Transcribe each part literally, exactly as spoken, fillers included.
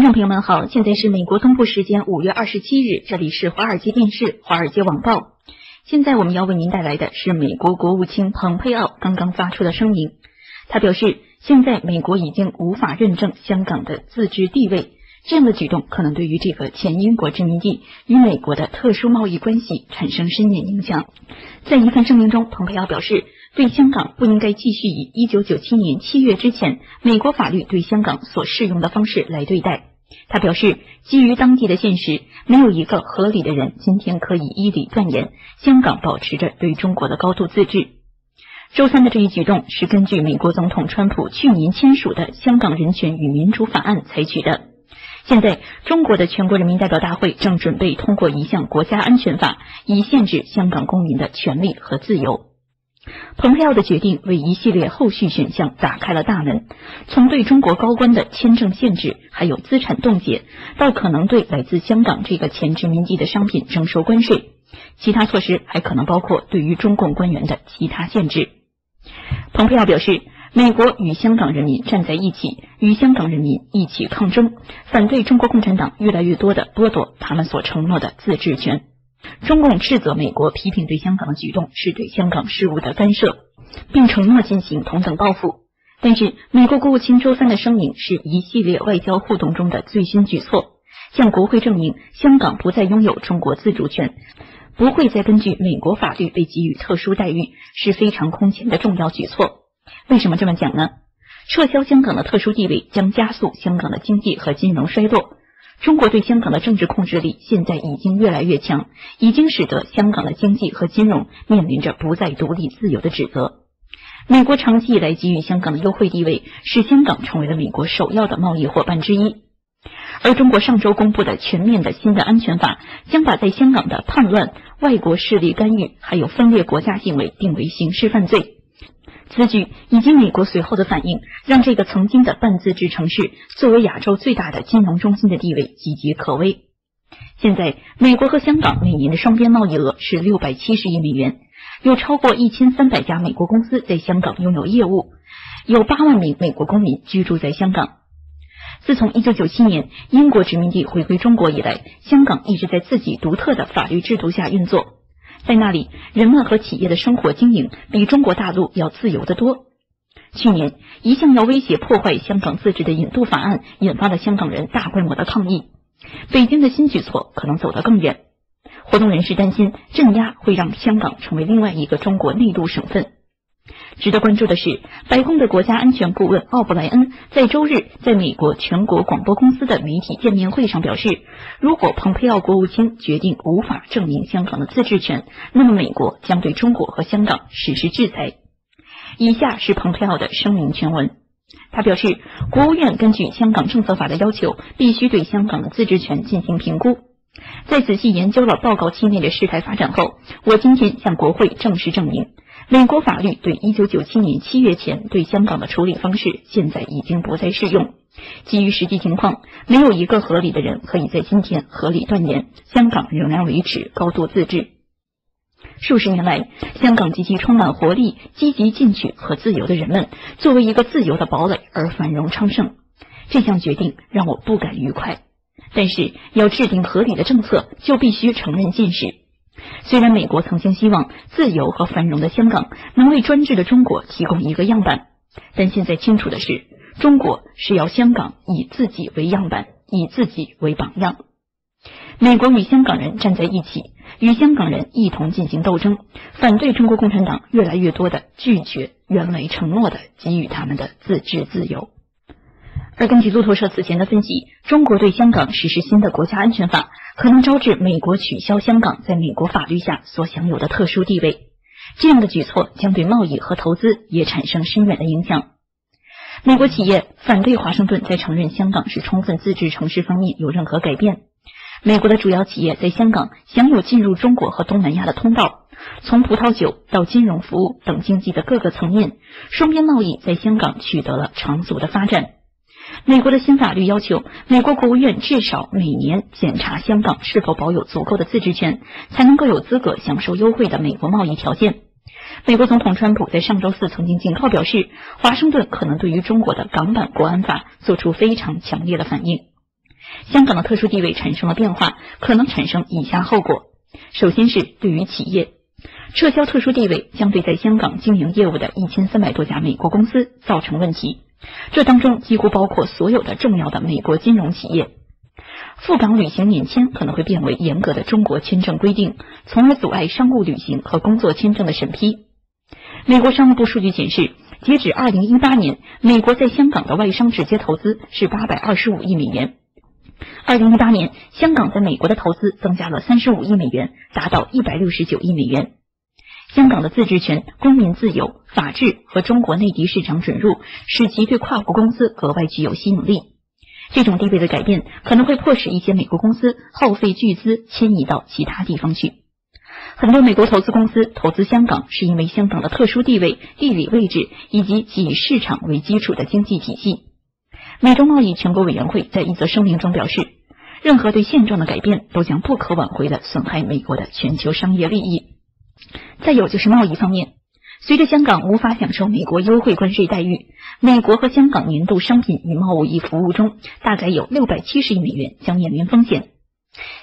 观众朋友们好，现在是美国东部时间五月二十七日，这里是华尔街电视、华尔街网报。现在我们要为您带来的是美国国务卿蓬佩奥刚刚发出的声明。他表示，现在美国已经无法认证香港的自治地位，这样的举动可能对于这个前英国殖民地与美国的特殊贸易关系产生深远影响。在一份声明中，蓬佩奥表示，对香港不应该继续以一九九七年七月之前美国法律对香港所适用的方式来对待。他表示，基于当地的现实，没有一个合理的人今天可以依理断言香港保持着对中国的高度自治。周三的这一举动是根据美国总统川普去年签署的《香港人权与民主法案》采取的。现在，中国的全国人民代表大会正准备通过一项国家安全法，以限制香港公民的权利和自由。蓬佩奥的决定为一系列后续选项打开了大门，从对中国高官的签证限制，还有资产冻结，到可能对来自香港这个前殖民地的商品征收关税。其他措施还可能包括对于中共官员的其他限制。蓬佩奥表示，美国与香港人民站在一起，与香港人民一起抗争，反对中国共产党越来越多的剥夺他们所承诺的自治权。中共斥责美国批评对香港的举动是对香港事务的干涉，并承诺进行同等报复。但是，美国国务卿周三的声明是一系列外交互动中的最新举措，向国会证明香港不再拥有中国自主权，不会再根据美国法律被给予特殊待遇，是非常空前的重要举措。为什么这么讲呢？撤销香港的特殊地位将加速香港的经济和金融衰落。中国对香港的政治控制力现在已经越来越强，已经使得香港的经济和金融面临着不再独立自由的指责。美国长期以来给予香港的优惠地位，使香港成为了美国首要的贸易伙伴之一。而中国上周公布的全面的新的安全法，将把在香港的叛乱、外国势力干预，还有分裂国家行为定为刑事犯罪。此举以及美国随后的反应，让这个曾经的半自治城市作为亚洲最大的金融中心的地位岌岌可危。现在，美国和香港每年的双边贸易额是六百七十亿美元，有超过一千三百家美国公司在香港拥有业务，有八万名美国公民居住在香港。自从一九九七年英国殖民地回归中国以来，香港一直在自己独特的法律制度下运作。在那里，人们和企业的生活经营比中国大陆要自由得多。去年，一项要威胁破坏香港自治的引渡法案引发了香港人大规模的抗议。北京的新举措可能走得更远。活动人士担心，镇压会让香港成为另外一个中国内陆省份。值得关注的是，白宫的国家安全顾问奥布莱恩在周日在美国全国广播公司的媒体见面会上表示，如果蓬佩奥国务卿决定无法证明香港的自治权，那么美国将对中国和香港实施制裁。以下是蓬佩奥的声明全文。他表示，国务院根据香港政策法的要求，必须对香港的自治权进行评估。在仔细研究了报告期内的事态发展后，我今天向国会正式证明，美国法律对一九九七年七月前对香港的处理方式现在已经不再适用。基于实际情况，没有一个合理的人可以在今天合理断言香港仍然维持高度自治。数十年来，香港及其充满活力、积极进取和自由的人们，作为一个自由的堡垒而繁荣昌盛。这项决定让我不敢愉快。但是，要制定合理的政策，就必须承认现实。虽然美国曾经希望自由和繁荣的香港能为专制的中国提供一个样板，但现在清楚的是，中国是要香港以自己为样板，以自己为榜样。美国与香港人站在一起，与香港人一同进行斗争，反对中国共产党越来越多的拒绝原来承诺的给予他们的自治自由。而根据路透社此前的分析，中国对香港实施新的国家安全法，可能招致美国取消香港在美国法律下所享有的特殊地位。这样的举措将对贸易和投资也产生深远的影响。美国企业反对华盛顿在承认香港是充分自治城市方面有任何改变。美国的主要企业在香港享有进入中国和东南亚的通道，从葡萄酒到金融服务等经济的各个层面，双边贸易在香港取得了长足的发展。美国的新法律要求，美国国务院至少每年检查香港是否保有足够的自治权，才能够有资格享受优惠的美国贸易条件。美国总统川普在上周四曾经警告表示，华盛顿可能对于中国的港版国安法做出非常强烈的反应。香港的特殊地位产生了变化，可能产生以下后果：首先是对于企业，撤销特殊地位将对在香港经营业务的一千三百多家美国公司造成问题，这当中几乎包括所有的重要的美国金融企业。赴港旅行免签可能会变为严格的中国签证规定，从而阻碍商务旅行和工作签证的审批。美国商务部数据显示，截止二零一八年，美国在香港的外商直接投资是八百二十五亿美元。二零一八年，香港在美国的投资增加了三十五亿美元，达到一百六十九亿美元。香港的自治权、公民自由、法治和中国内地市场准入，使其对跨国公司格外具有吸引力。这种地位的改变可能会迫使一些美国公司耗费巨资迁移到其他地方去。很多美国投资公司投资香港是因为香港的特殊地位、地理位置以及其以市场为基础的经济体系。美中贸易全国委员会在一则声明中表示，任何对现状的改变都将不可挽回地损害美国的全球商业利益。再有就是贸易方面，随着香港无法享受美国优惠关税待遇，美国和香港年度商品与贸易服务中大概有六百七十亿美元将面临风险。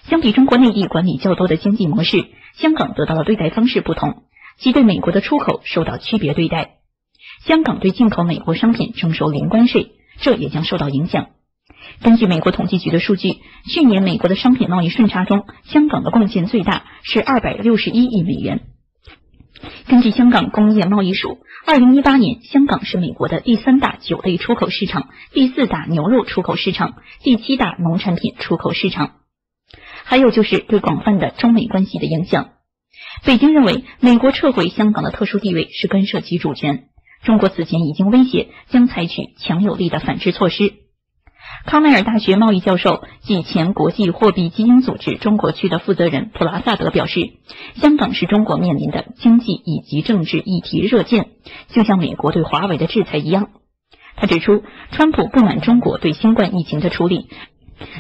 相比中国内地管理较多的经济模式，香港得到的对待方式不同，其对美国的出口受到区别对待。香港对进口美国商品征收零关税，这也将受到影响。根据美国统计局的数据，去年美国的商品贸易顺差中，香港的贡献最大，是二百六十一亿美元。根据香港工业贸易署，二零一八年，香港是美国的第三大酒类出口市场，第四大牛肉出口市场，第七大农产品出口市场。还有就是对广泛的中美关系的影响。北京认为，美国撤回香港的特殊地位是干涉其主权。中国此前已经威胁将采取强有力的反制措施。康奈尔大学贸易教授及前国际货币基金组织中国区的负责人普拉萨德表示，香港是中国面临的经济以及政治议题热键，就像美国对华为的制裁一样。他指出，川普不满中国对新冠疫情的处理，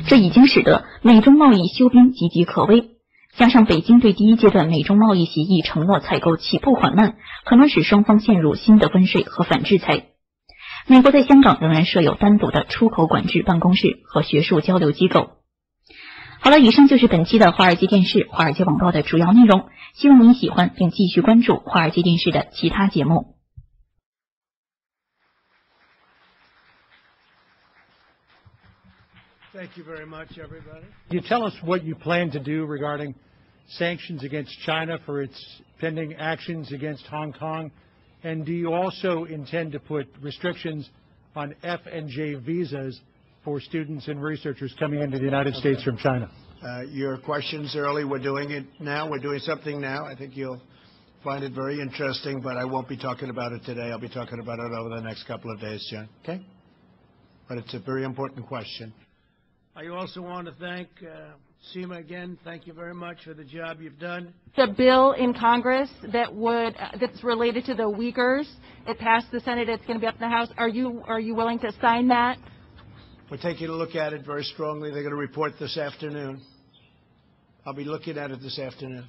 这已经使得美中贸易休兵岌岌可危，加上北京对第一阶段美中贸易协议承诺采购起步缓慢，可能使双方陷入新的关税和反制裁。美国在香港仍然设有单独的出口管制办公室和学术交流机构。好了，以上就是本期的华尔街电视、华尔街网报的主要内容，希望您喜欢并继续关注华尔街电视的其他节目。Thank you very much, everybody. Can you tell us what you plan to do regarding sanctions against China for its pending actions against Hong Kong? And do you also intend to put restrictions on F and J visas for students and researchers coming into the United okay. States from China? Uh, your questions early. We're doing it now. We're doing something now. I think you'll find it very interesting, but I won't be talking about it today. I'll be talking about it over the next couple of days, John. Okay? But it's a very important question. I also want to thank uh, Seema again. Thank you very much for the job you've done. The bill in Congress that would uh, that's related to the Uyghurs, it passed the Senate. It's going to be up in the House. Are you are you willing to sign that? We're taking a look at it very strongly. They're going to report this afternoon. I'll be looking at it this afternoon.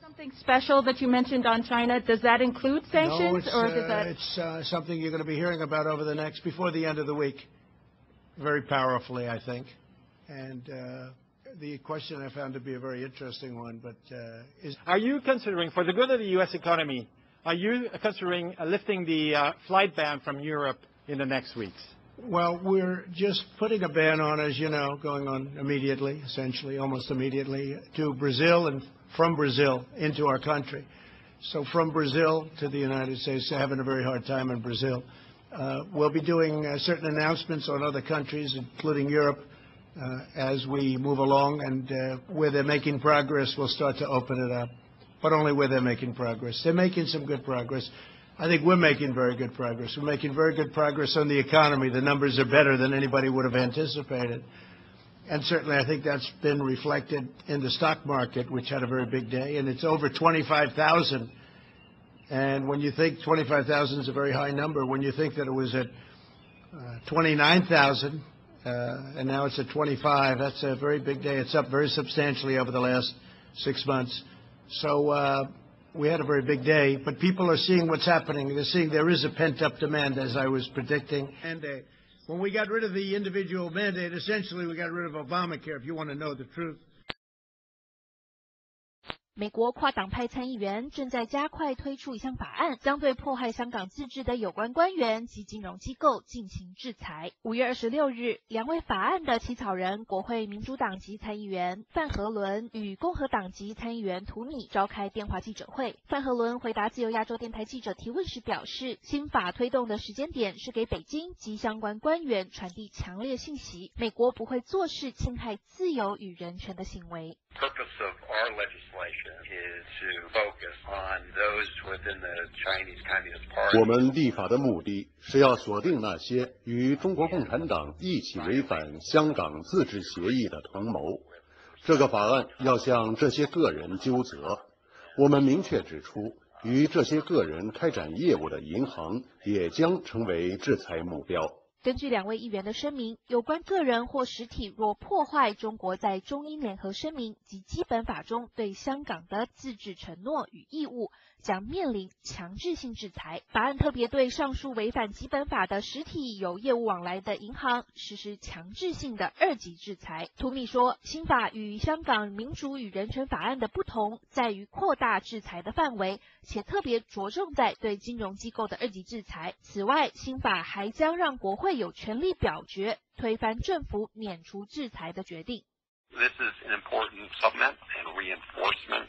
Something special that you mentioned on China. Does that include sanctions, no, it's, or uh, is that? It's uh, something you're going to be hearing about over the next before the end of the week. Very powerfully, I think. And uh, the question I found to be a very interesting one, but uh, is... Are you considering, for the good of the U S economy, are you considering lifting the uh, flight ban from Europe in the next weeks? Well, we're just putting a ban on, as you know, going on immediately, essentially, almost immediately, to Brazil and from Brazil into our country. So from Brazil to the United States, they're having a very hard time in Brazil. Uh, we'll be doing uh, certain announcements on other countries, including Europe, uh, as we move along. And uh, where they're making progress, we'll start to open it up, but only where they're making progress. They're making some good progress. I think we're making very good progress. We're making very good progress on the economy. The numbers are better than anybody would have anticipated. And certainly I think that's been reflected in the stock market, which had a very big day, and it's over twenty-five thousand. And when you think twenty-five thousand is a very high number, when you think that it was at uh, twenty-nine thousand uh, and now it's at twenty-five, that's a very big day. It's up very substantially over the last six months. So uh, we had a very big day, but people are seeing what's happening. They're seeing there is a pent-up demand, as I was predicting. And a When we got rid of the individual mandate, essentially we got rid of Obamacare, if you want to know the truth. 美国跨党派参议员正在加快推出一项法案，将对迫害香港自治的有关官员及金融机构进行制裁。五月二十六日，两位法案的起草人国会民主党籍参议员范和伦与共和党籍参议员图尼召开电话记者会。范和伦回答自由亚洲电台记者提问时表示，新法推动的时间点是给北京及相关官员传递强烈信息，美国不会坐视侵害自由与人权的行为。 Purpose of our legislation is to focus on those within the Chinese Communist Party. 我们立法的目的是要锁定那些与中国共产党一起违反香港自治协议的同谋。这个法案要向这些个人纠责。我们明确指出，与这些个人开展业务的银行也将成为制裁目标。 根据两位议员的声明，有关个人或实体若破坏中国在中英联合声明及基本法中对香港的自治承诺与义务，将面临强制性制裁。法案特别对上述违反基本法的实体有业务往来的银行实施强制性的二级制裁。图米说，新法与香港民主与人权法案的不同，在于扩大制裁的范围，且特别着重在对金融机构的二级制裁。此外，新法还将让国会 有权利表决推翻政府免除制裁的决定。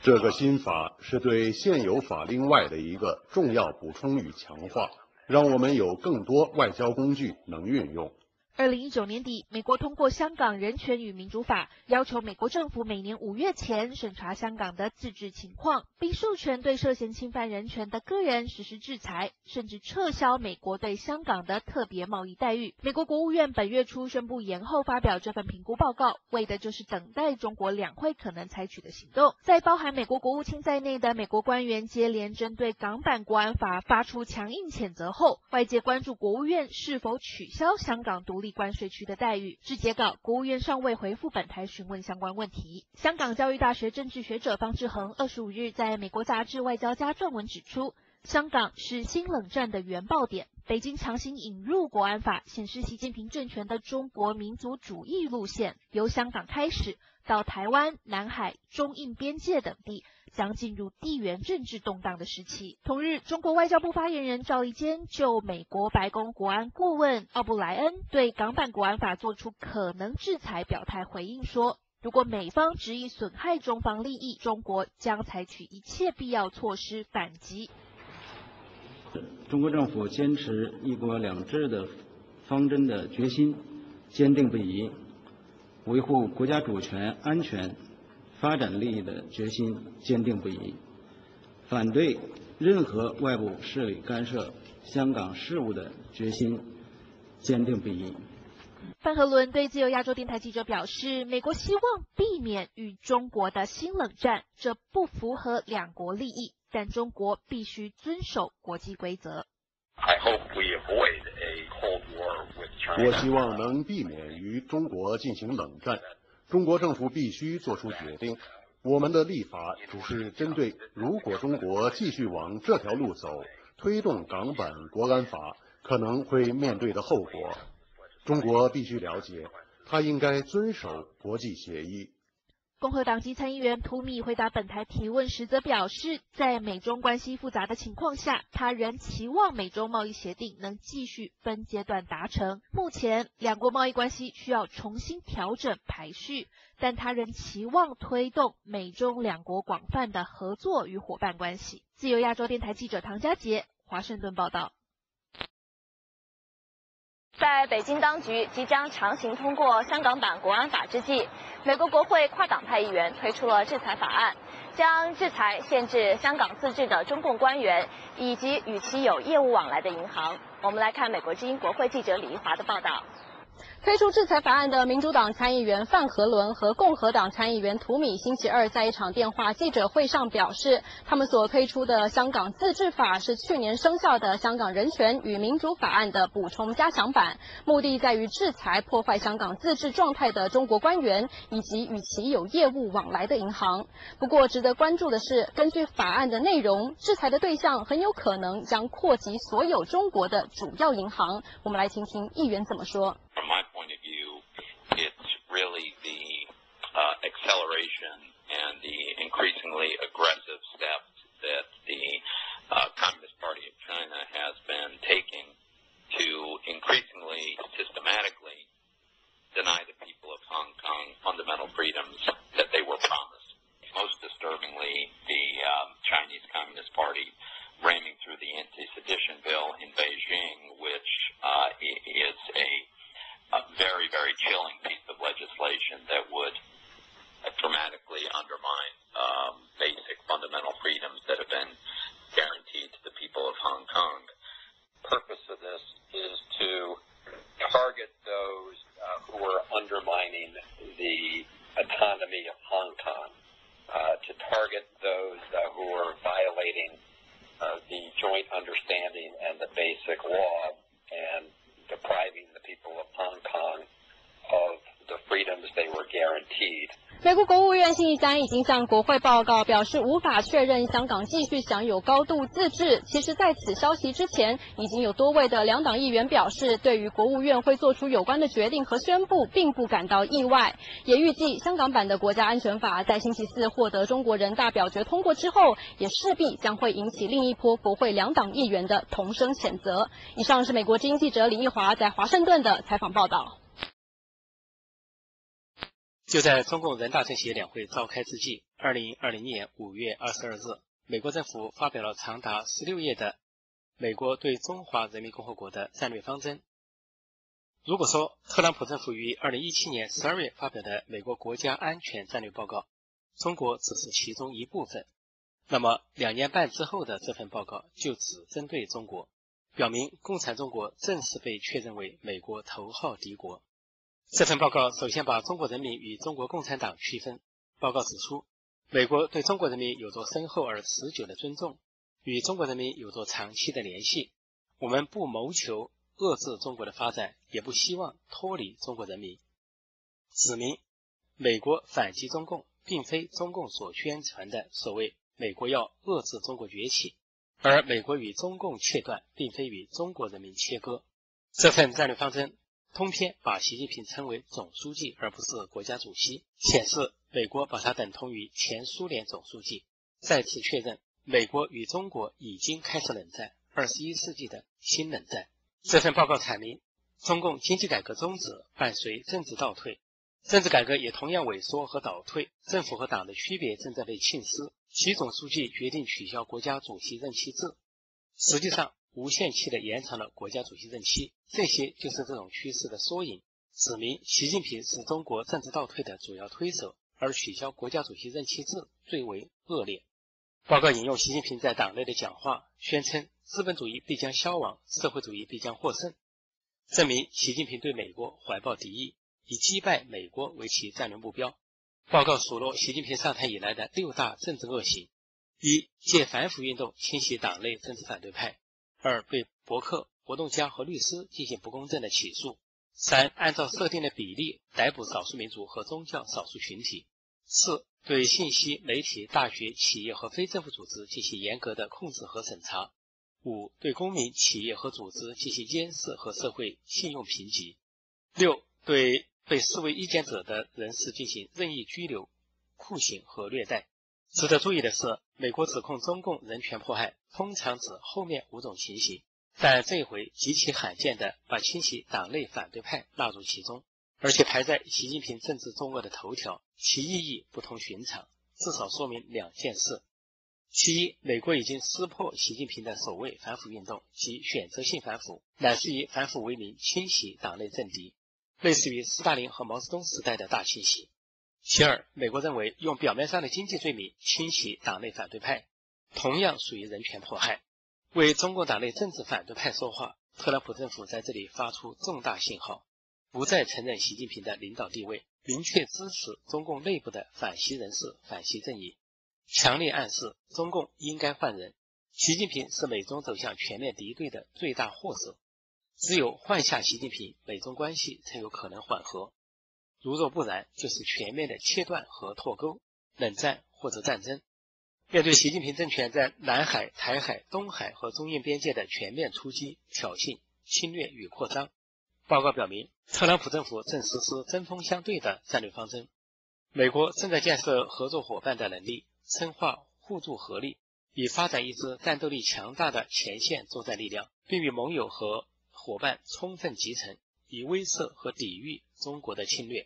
这个新法是对现有法令外的一个重要补充与强化，让我们有更多外交工具能运用。 二零一九年底，美国通过《香港人权与民主法》，要求美国政府每年五月前审查香港的自治情况，并授权对涉嫌侵犯人权的个人实施制裁，甚至撤销美国对香港的特别贸易待遇。美国国务院本月初宣布延后发表这份评估报告，为的就是等待中国两会可能采取的行动。在包含美国国务卿在内的美国官员接连针对港版国安法发出强硬谴责后，外界关注国务院是否取消香港独立 关税区的待遇。至截稿，国务院尚未回复本台询问相关问题。香港教育大学政治学者方志恒二十五日在美国杂志《外交家》撰文指出，香港是新冷战的原爆点。北京强行引入国安法，显示习近平政权的中国民族主义路线，由香港开始，到台湾、南海、中印边界等地， 将进入地缘政治动荡的时期。同日，中国外交部发言人赵立坚就美国白宫国安顾问奥布莱恩对港版国安法做出可能制裁表态回应说，如果美方执意损害中方利益，中国将采取一切必要措施反击。中国政府坚持一国两制的方针的决心坚定不移，维护国家主权、安全、 发展利益的决心坚定不移，反对任何外部势力干涉香港事务的决心坚定不移。 范和伦对自由亚洲电台记者表示，美国希望避免与中国的新冷战，这不符合两国利益，但中国必须遵守国际规则。我希望能避免与中国进行冷战。 中国政府必须做出决定。我们的立法只是针对，如果中国继续往这条路走，推动港版国安法可能会面对的后果。中国必须了解，它应该遵守国际协议。 共和党籍参议员图米回答本台提问时则表示，在美中关系复杂的情况下，他仍期望美中贸易协定能继续分阶段达成。目前，两国贸易关系需要重新调整排序，但他仍期望推动美中两国广泛的合作与伙伴关系。自由亚洲电台记者唐佳杰，华盛顿报道。 在北京当局即将强行通过香港版国安法之际，美国国会跨党派议员推出了制裁法案，将制裁限制香港自治的中共官员以及与其有业务往来的银行。我们来看美国之音国会记者李一华的报道。推出制裁法案的民主党参议员范和伦和共和党参议员图米星期二在一场电话记者会上表示，他们所推出的香港自治法是去年生效的香港人权与民主法案的补充加强版，目的在于制裁破坏香港自治状态的中国官员以及与其有业务往来的银行。不过，值得关注的是，根据法案的内容，制裁的对象很有可能将扩及所有中国的主要银行。我们来听听议员怎么说。 From my point of view, it's really the uh, acceleration and the increasingly aggressive steps that the uh, Communist Party of China has been taking to increasingly systematically deny the people of Hong Kong fundamental freedoms that they were promised. Most disturbingly, the um, Chinese Communist Party ramming through the anti-sedition bill in Beijing, which uh, is a A very, very chilling piece of legislation that would dramatically undermine um, basic fundamental freedoms that have been guaranteed to the people of Hong Kong. The purpose of this is to target those uh, who are undermining the autonomy of Hong Kong, uh, to target those uh, who are violating uh, the joint understanding and the basic law, and depriving the people of Hong Kong of the freedoms they were guaranteed. 美国国务院星期三已经向国会报告表示，无法确认香港继续享有高度自治。其实，在此消息之前，已经有多位的两党议员表示，对于国务院会做出有关的决定和宣布，并不感到意外。也预计香港版的国家安全法在星期四获得中国人大表决通过之后，也势必将会引起另一波国会两党议员的同声谴责。以上是美国之音记者李毅华在华盛顿的采访报道。 就在中共人大政协两会召开之际， 二零二零年五月二十二日，美国政府发表了长达十六页的《美国对中华人民共和国的战略方针》。如果说特朗普政府于二零一七年十二月发表的《美国国家安全战略报告》，中国只是其中一部分，那么两年半之后的这份报告就只针对中国，表明共产中国正式被确认为美国头号敌国。 这份报告首先把中国人民与中国共产党区分。报告指出，美国对中国人民有着深厚而持久的尊重，与中国人民有着长期的联系。我们不谋求遏制中国的发展，也不希望脱离中国人民。指明，美国反击中共，并非中共所宣传的所谓美国要遏制中国崛起，而美国与中共切断，并非与中国人民切割。这份战略方针 通篇把习近平称为总书记，而不是国家主席，显示美国把他等同于前苏联总书记，再次确认美国与中国已经开始冷战， 二十一世纪的新冷战。这份报告阐明，中共经济改革终止伴随政治倒退，政治改革也同样萎缩和倒退，政府和党的区别正在被侵蚀。习总书记决定取消国家主席任期制，实际上 无限期的延长了国家主席任期，这些就是这种趋势的缩影，指明习近平是中国政治倒退的主要推手，而取消国家主席任期制最为恶劣。报告引用习近平在党内的讲话，宣称资本主义必将消亡，社会主义必将获胜，证明习近平对美国怀抱敌意，以击败美国为其战略目标。报告数落习近平上台以来的六大政治恶行：一、借反腐运动清洗党内政治反对派； 二、对博客、活动家和律师进行不公正的起诉；三、按照设定的比例逮捕少数民族和宗教少数群体；四、对信息、媒体、大学、企业和非政府组织进行严格的控制和审查；五、对公民、企业和组织进行监视和社会信用评级；六、对被视为意见者的人士进行任意拘留、酷刑和虐待。 值得注意的是，美国指控中共人权迫害，通常指后面五种情形，但这回极其罕见的把清洗党内反对派纳入其中，而且排在习近平政治中恶的头条，其意义不同寻常，至少说明两件事：其一，美国已经撕破习近平的首位反腐运动及选择性反腐，乃是以反腐为名清洗党内政敌，类似于斯大林和毛泽东时代的大清洗。 其二，美国认为用表面上的经济罪名清洗党内反对派，同样属于人权迫害，为中共党内政治反对派说话。特朗普政府在这里发出重大信号，不再承认习近平的领导地位，明确支持中共内部的反习人士、反习阵营，强烈暗示中共应该换人。习近平是美中走向全面敌对的最大祸首，只有换下习近平，美中关系才有可能缓和。如若不然，就是全面的切断和脱钩，冷战或者战争。面对习近平政权在南海、台海、东海和中印边界的全面突击、挑衅、侵略与扩张，报告表明，特朗普政府正实施针锋相对的战略方针。美国正在建设合作伙伴的能力，深化互助合力，以发展一支战斗力强大的前线作战力量，并与盟友和伙伴充分集成，以威慑和抵御中国的侵略。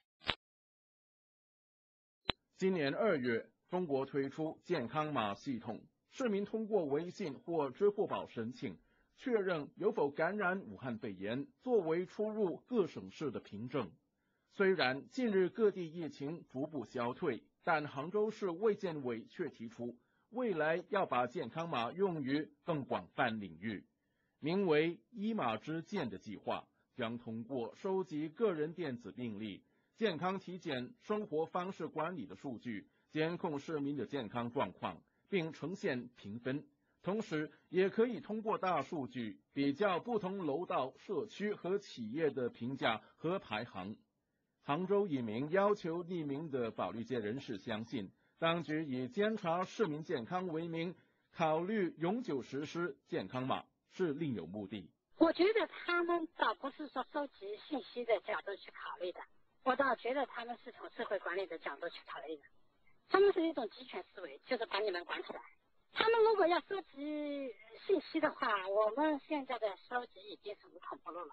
今年二月，中国推出健康码系统，市民通过微信或支付宝申请，确认有否感染武汉肺炎，作为出入各省市的凭证。虽然近日各地疫情逐步消退，但杭州市卫健委却提出，未来要把健康码用于更广泛领域。名为“一码之健”的计划，将通过收集个人电子病历、健康体检、生活方式管理的数据，监控市民的健康状况，并呈现评分。同时，也可以通过大数据比较不同楼道、社区和企业的评价和排行。杭州一名要求匿名的法律界人士相信，当局以监察市民健康为名，考虑永久实施健康码，是另有目的。我觉得他们倒不是说收集信息的角度去考虑的，我倒觉得他们是从社会管理的角度去考虑的。他们是一种集权思维，就是把你们管起来。他们如果要收集信息的话，我们现在的收集已经是无孔不入了，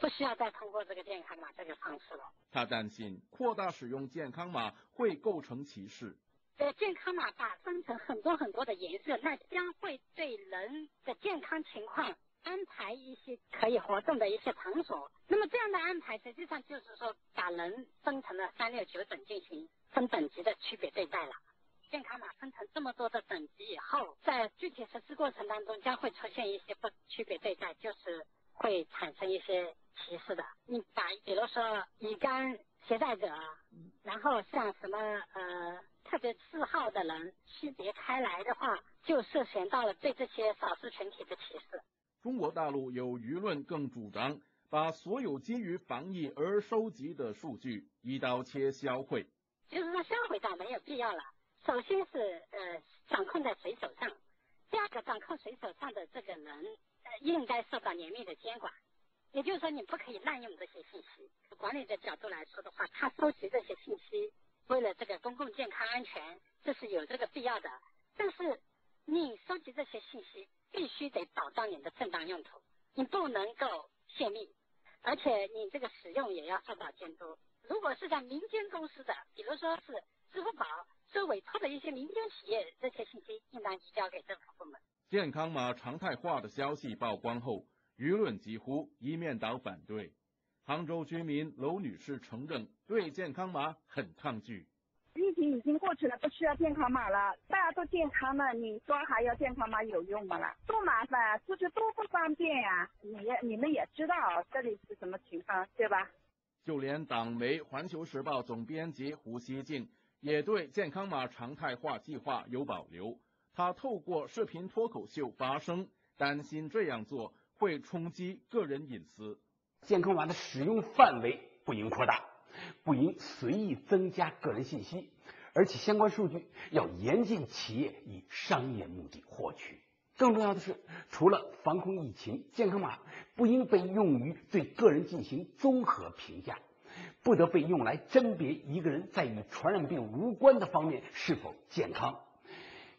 不需要再通过这个健康码这个方式了。他担心扩大使用健康码会构成歧视。呃，健康码把分成很多很多的颜色，那将会对人的健康情况安排一些可以活动的一些场所，那么这样的安排实际上就是说把人分成了三六九等进行分等级的区别对待了。健康码分成这么多的等级以后，在具体实施过程当中将会出现一些不区别对待，就是会产生一些歧视的。你把比如说乙肝携带者，然后像什么呃特别嗜好的人区别开来的话，就涉嫌到了对这些少数群体的歧视。中国大陆有舆论更主张把所有基于防疫而收集的数据一刀切销毁，就是说销毁倒没有必要了。首先是呃掌控在谁手上，第二个掌控谁手上的这个人、呃、应该受到严密的监管，也就是说你不可以滥用这些信息。管理的角度来说的话，他收集这些信息为了这个公共健康安全，这是有这个必要的，但是你收集这些信息必须得保障你的正当用途，你不能够泄密，而且你这个使用也要受到监督。如果是在民间公司的，比如说是支付宝收委托的一些民间企业，这些信息应当移交给政府部门。健康码常态化的消息曝光后，舆论几乎一面倒反对。杭州居民娄女士承认对健康码很抗拒。疫情已经过去了，不需要健康码了，大家都健康了，你说还要健康码有用吗了？多麻烦，出去多不方便呀、啊！你你们也知道这里是什么情况，对吧？就连党媒《环球时报》总编辑胡锡进也对健康码常态化计划有保留。他透过视频脱口秀发声，担心这样做会冲击个人隐私。健康码的使用范围不应扩大，不应随意增加个人信息，而且相关数据要严禁企业以商业目的获取。更重要的是，除了防控疫情，健康码不应被用于对个人进行综合评价，不得被用来甄别一个人在与传染病无关的方面是否健康，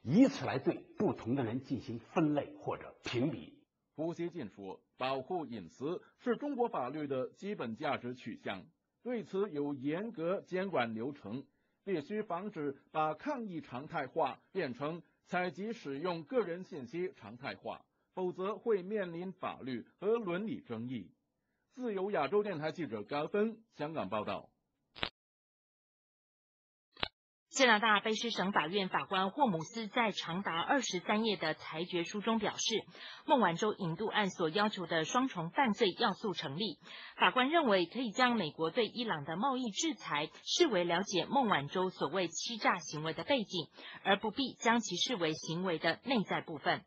以此来对不同的人进行分类或者评比。胡锡进说，保护隐私是中国法律的基本价值取向，对此有严格监管流程，必须防止把抗疫常态化变成采集使用个人信息常态化，否则会面临法律和伦理争议。自由亚洲电台记者高芬，香港报道。加拿大卑诗省法院法官霍姆斯在长达二十三页的裁决书中表示，孟晚舟引渡案所要求的双重犯罪要素成立。法官认为，可以将美国对伊朗的贸易制裁视为了解孟晚舟所谓欺诈行为的背景，而不必将其视为行为的内在部分。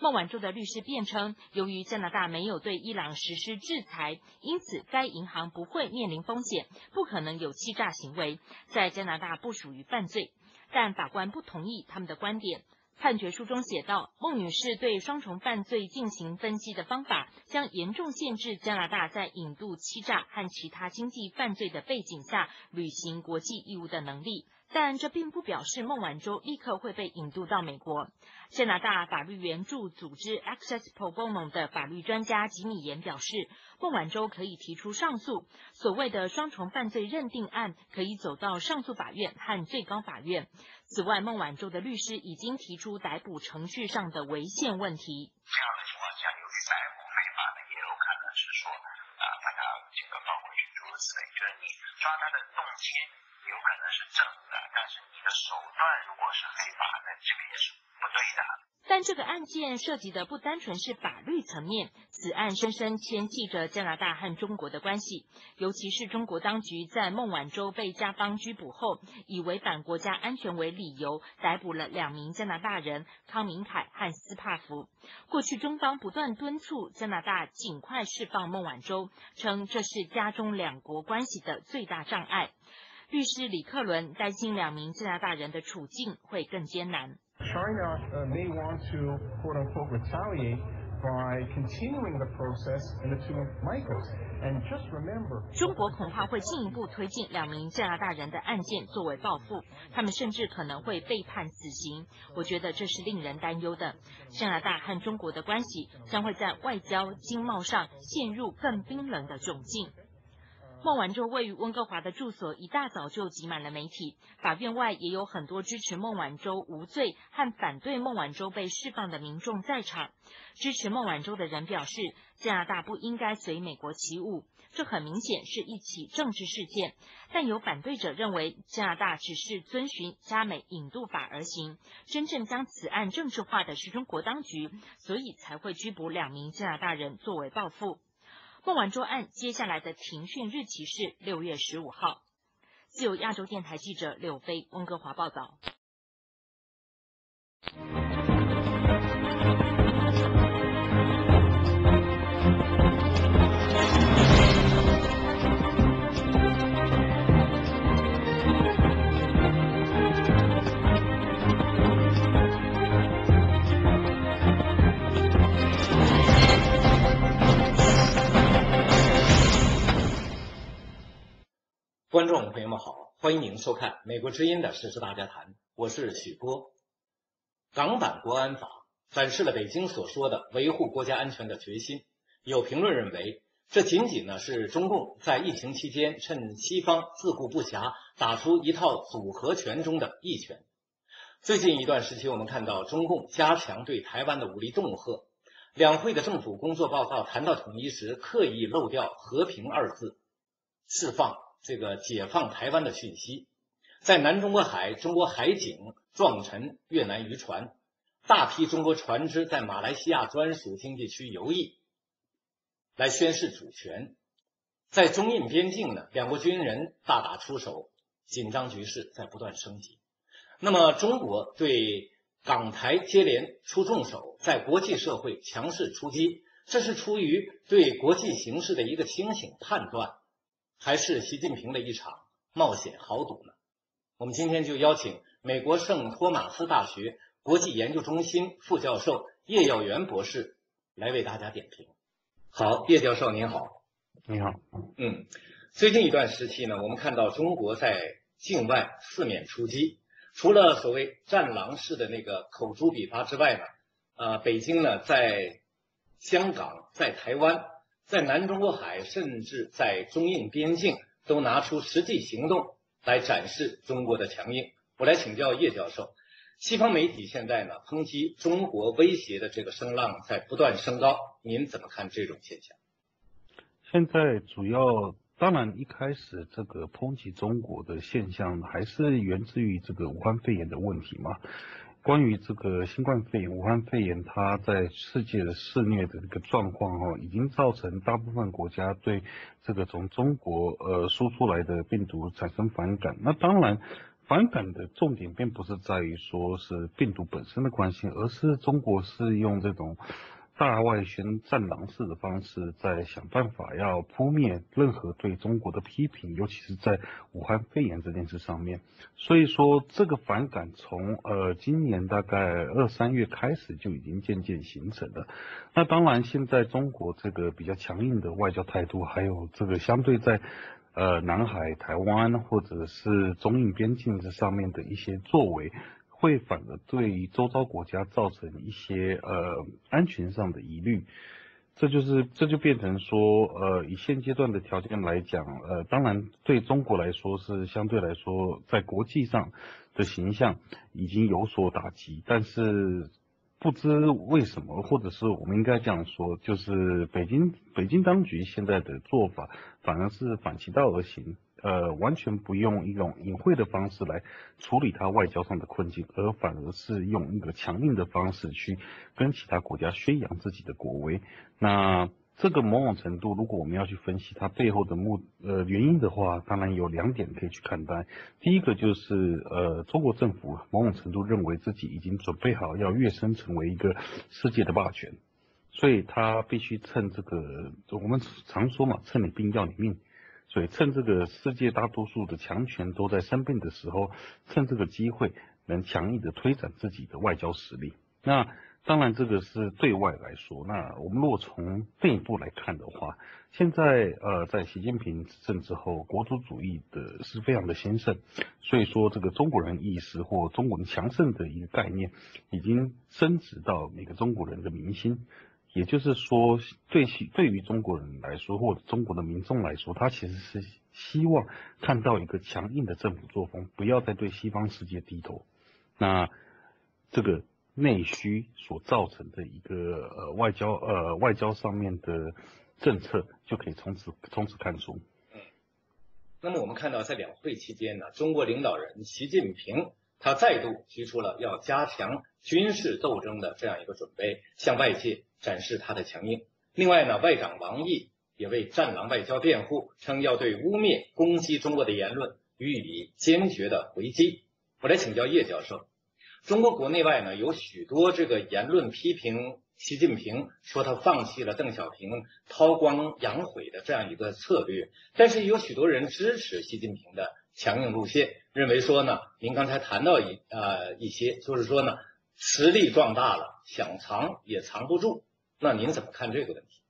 孟晚舟的律师辩称，由于加拿大没有对伊朗实施制裁，因此该银行不会面临风险，不可能有欺诈行为，在加拿大不属于犯罪。但法官不同意他们的观点。判决书中写道，孟女士对双重犯罪进行分析的方法，将严重限制加拿大在引渡欺诈和其他经济犯罪的背景下履行国际义务的能力。但这并不表示孟晚舟立刻会被引渡到美国。加拿大法律援助组织 Access Pro Bono 的法律专家吉米岩表示，孟晚舟可以提出上诉，所谓的双重犯罪认定案可以走到上诉法院和最高法院。此外，孟晚舟的律师已经提出逮捕程序上的违宪问题。这样的情况下，由于逮捕非法的，也有可能是说啊，把他这个放回去，诸如此类，就是你抓他的动机有可能是正的，但是你的手段如果是非法的，这个也是不对的。但这个案件涉及的不单纯是法律层面，此案深深牵系着加拿大和中国的关系，尤其是中国当局在孟晚舟被加方拘捕后，以违反国家安全为理由，逮捕了两名加拿大人康明凯和斯帕福。过去中方不断敦促加拿大尽快释放孟晚舟，称这是加中两国关系的最大障碍。律师李克伦担心两名加拿大人的处境会更艰难。China may want to quote unquote retaliate by continuing the process in the two Michaels. And just remember, 中国恐怕会进一步推进两名加拿大人的案件作为报复，他们甚至可能会被判死刑。我觉得这是令人担忧的。加拿大和中国的关系将会在外交、经贸上陷入更冰冷的窘境。孟晚舟位于温哥华的住所一大早就挤满了媒体，法院外也有很多支持孟晚舟无罪和反对孟晚舟被释放的民众在场。支持孟晚舟的人表示，加拿大不应该随美国起舞，这很明显是一起政治事件。但有反对者认为，加拿大只是遵循加美引渡法而行，真正将此案政治化的是中国当局，所以才会拘捕两名加拿大人作为报复。孟晚舟案接下来的庭讯日期是六月十五号。自由亚洲电台记者柳飞，温哥华报道。观众朋友们好，欢迎您收看美国之音的时事大家谈，我是许波。港版国安法展示了北京所说的维护国家安全的决心，有评论认为，这仅仅呢是中共在疫情期间趁西方自顾不暇打出一套组合拳中的一拳。最近一段时期，我们看到中共加强对台湾的武力恫吓，两会的政府工作报告谈到统一时刻意漏掉和平二字，释放这个解放台湾的讯息。在南中国海，中国海警撞沉越南渔船，大批中国船只在马来西亚专属经济区游弋，来宣示主权。在中印边境呢，两国军人大打出手，紧张局势在不断升级。那么中国对港台接连出重手，在国际社会强势出击，这是出于对国际形势的一个清醒判断，还是习近平的一场冒险豪赌呢？我们今天就邀请美国圣托马斯大学国际研究中心副教授叶耀元博士来为大家点评。好，叶教授您好。你好。嗯，最近一段时期呢，我们看到中国在境外四面出击，除了所谓战狼式的那个口诛笔伐之外呢，呃，北京呢在香港、在台湾、在南中国海，甚至在中印边境，都拿出实际行动来展示中国的强硬。我来请教叶教授，西方媒体现在呢抨击中国威胁的这个声浪在不断升高，您怎么看这种现象？现在主要当然，一开始这个抨击中国的现象还是源自于这个武汉肺炎的问题嘛。关于这个新冠肺炎、武汉肺炎，它在世界的肆虐的这个状况哈、哦，已经造成大部分国家对这个从中国呃输出来的病毒产生反感。那当然。反感的重点并不是在于说是病毒本身的关系，而是中国是用这种大外宣战狼式的方式在想办法要扑灭任何对中国的批评，尤其是在武汉肺炎这件事上面。所以说这个反感从呃今年大概二三月开始就已经渐渐形成了。那当然现在中国这个比较强硬的外交态度，还有这个相对在呃，南海、台湾或者是中印边境这上面的一些作为，会反而对周遭国家造成一些呃安全上的疑虑。这就是这就变成说，呃，以现阶段的条件来讲，呃，当然对中国来说是相对来说在国际上的形象已经有所打击，但是。不知为什么，或者是我们应该这样说，就是北京北京当局现在的做法反而是反其道而行，呃，完全不用一种隐晦的方式来处理它外交上的困境，而反而是用一个强硬的方式去跟其他国家宣扬自己的国威。那这个某种程度，如果我们要去分析它背后的目呃原因的话，当然有两点可以去看待。第一个就是呃中国政府某种程度认为自己已经准备好要跃升成为一个世界的霸权，所以他必须趁这个我们常说嘛，趁你病要你命，所以趁这个世界大多数的强权都在生病的时候，趁这个机会能强硬的推展自己的外交实力。那当然，这个是对外来说。那我们如果从内部来看的话，现在呃，在习近平执政之后，国族主义的是非常的兴盛，所以说这个中国人意识或中国人强盛的一个概念，已经深植到每个中国人的民心。也就是说，对对于中国人来说，或者中国的民众来说，他其实是希望看到一个强硬的政府作风，不要再对西方世界低头。那这个。内需所造成的一个呃外交呃外交上面的政策，就可以从此从此看出。嗯，那么我们看到在两会期间呢，中国领导人习近平他再度提出了要加强军事斗争的这样一个准备，向外界展示他的强硬。另外呢，外长王毅也为战狼外交辩护，称要对污蔑攻击中国的言论予以坚决的回击。我来请教叶教授。中国国内外呢有许多这个言论批评习近平，说他放弃了邓小平韬光养晦的这样一个策略，但是有许多人支持习近平的强硬路线，认为说呢，您刚才谈到一呃一些，就是说呢，实力壮大了，想藏也藏不住。那您怎么看这个问题？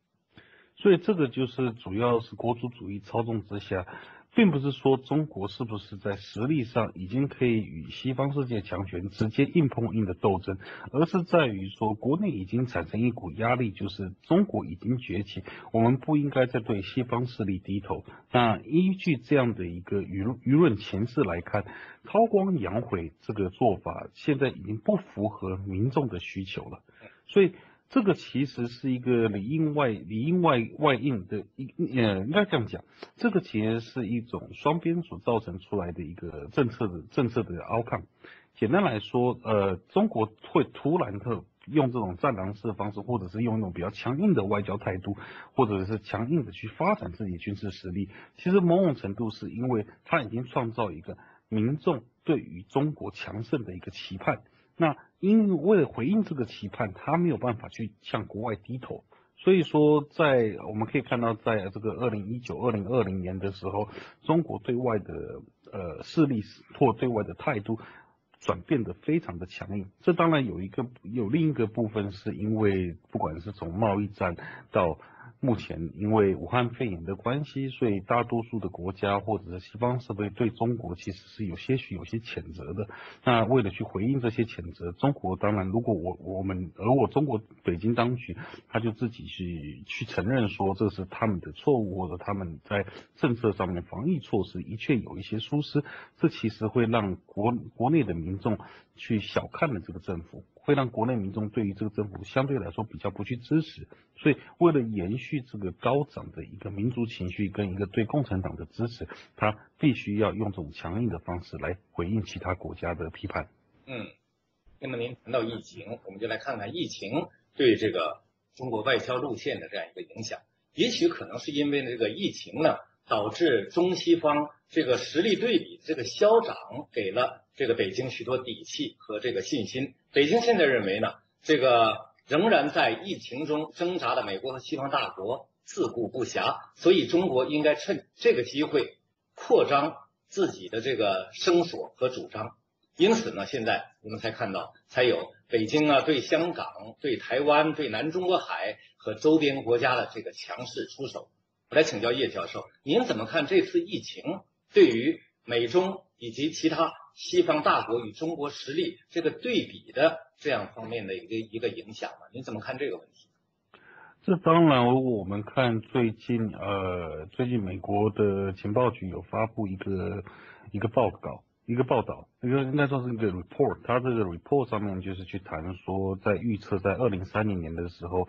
所以这个就是主要是国族主义操纵之下。并不是说中国是不是在实力上已经可以与西方世界强权直接硬碰硬的斗争，而是在于说国内已经产生一股压力，就是中国已经崛起，我们不应该再对西方势力低头。那依据这样的一个舆论舆论情势来看，韬光养晦这个做法现在已经不符合民众的需求了，所以这个其实是一个里应外里应外外应的一呃应该这样讲，这个其实是一种双边所造成出来的一个政策的政策的 outcome。简单来说，呃，中国会突然的用这种战狼式的方式，或者是用一种比较强硬的外交态度，或者是强硬的去发展自己军事实力。其实某种程度是因为它已经创造一个民众对于中国强盛的一个期盼。那因为回应这个期盼，他没有办法去向国外低头，所以说在我们可以看到，在这个二零一九、二零二零年的时候，中国对外的呃势力或对外的态度转变得非常的强硬。这当然有一个有另一个部分是因为不管是从贸易战到目前因为武汉肺炎的关系，所以大多数的国家或者是西方社会对中国其实是有些许有些谴责的。那为了去回应这些谴责，中国当然如果我我们而我中国北京当局他就自己去去承认说这是他们的错误，或者他们在政策上面防疫措施的确有一些疏失，这其实会让国国内的民众去小看了这个政府，会让国内民众对于这个政府相对来说比较不去支持。所以为了延续这个高涨的一个民族情绪跟一个对共产党的支持，他必须要用这种强硬的方式来回应其他国家的批判。嗯，那么您谈到疫情，我们就来看看疫情对这个中国外交路线的这样一个影响。也许可能是因为这个疫情呢，导致中西方这个实力对比这个消长，给了这个北京许多底气和这个信心。北京现在认为呢，这个仍然在疫情中挣扎的美国和西方大国自顾不暇，所以中国应该趁这个机会扩张自己的这个声索和主张。因此呢，现在我们才看到，才有北京啊对香港、对台湾、对南中国海和周边国家的这个强势出手。我来请教叶教授，您怎么看这次疫情对于美中以及其他西方大国与中国实力这个对比的这样方面的一个一个影响呢？您怎么看这个问题？这当然，我们看最近呃，最近美国的情报局有发布一个一个报告。一个报道，一个应该说是一个 report， 它这个 report 上面就是去谈说，在预测在二零三零年的时候，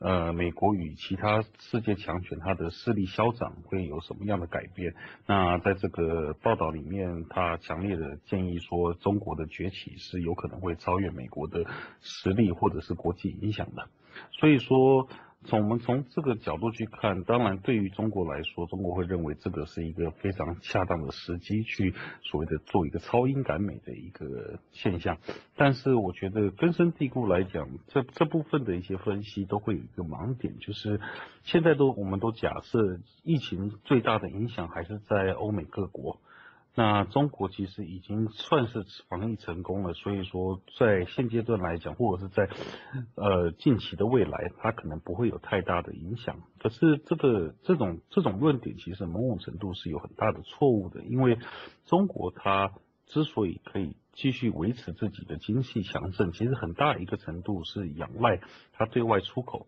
呃，美国与其他世界强权它的势力消长会有什么样的改变？那在这个报道里面，它强烈的建议说，中国的崛起是有可能会超越美国的实力或者是国际影响的。所以说，从我们从这个角度去看，当然对于中国来说，中国会认为这个是一个非常恰当的时机去所谓的做一个超英赶美的一个现象。但是我觉得根深蒂固来讲，这这部分的一些分析都会有一个盲点，就是现在都我们都假设疫情最大的影响还是在欧美各国。那中国其实已经算是防疫成功了，所以说在现阶段来讲，或者是在呃近期的未来，它可能不会有太大的影响。可是这个这种这种论点其实某种程度是有很大的错误的，因为中国它之所以可以继续维持自己的经济强盛，其实很大一个程度是仰赖它对外出口，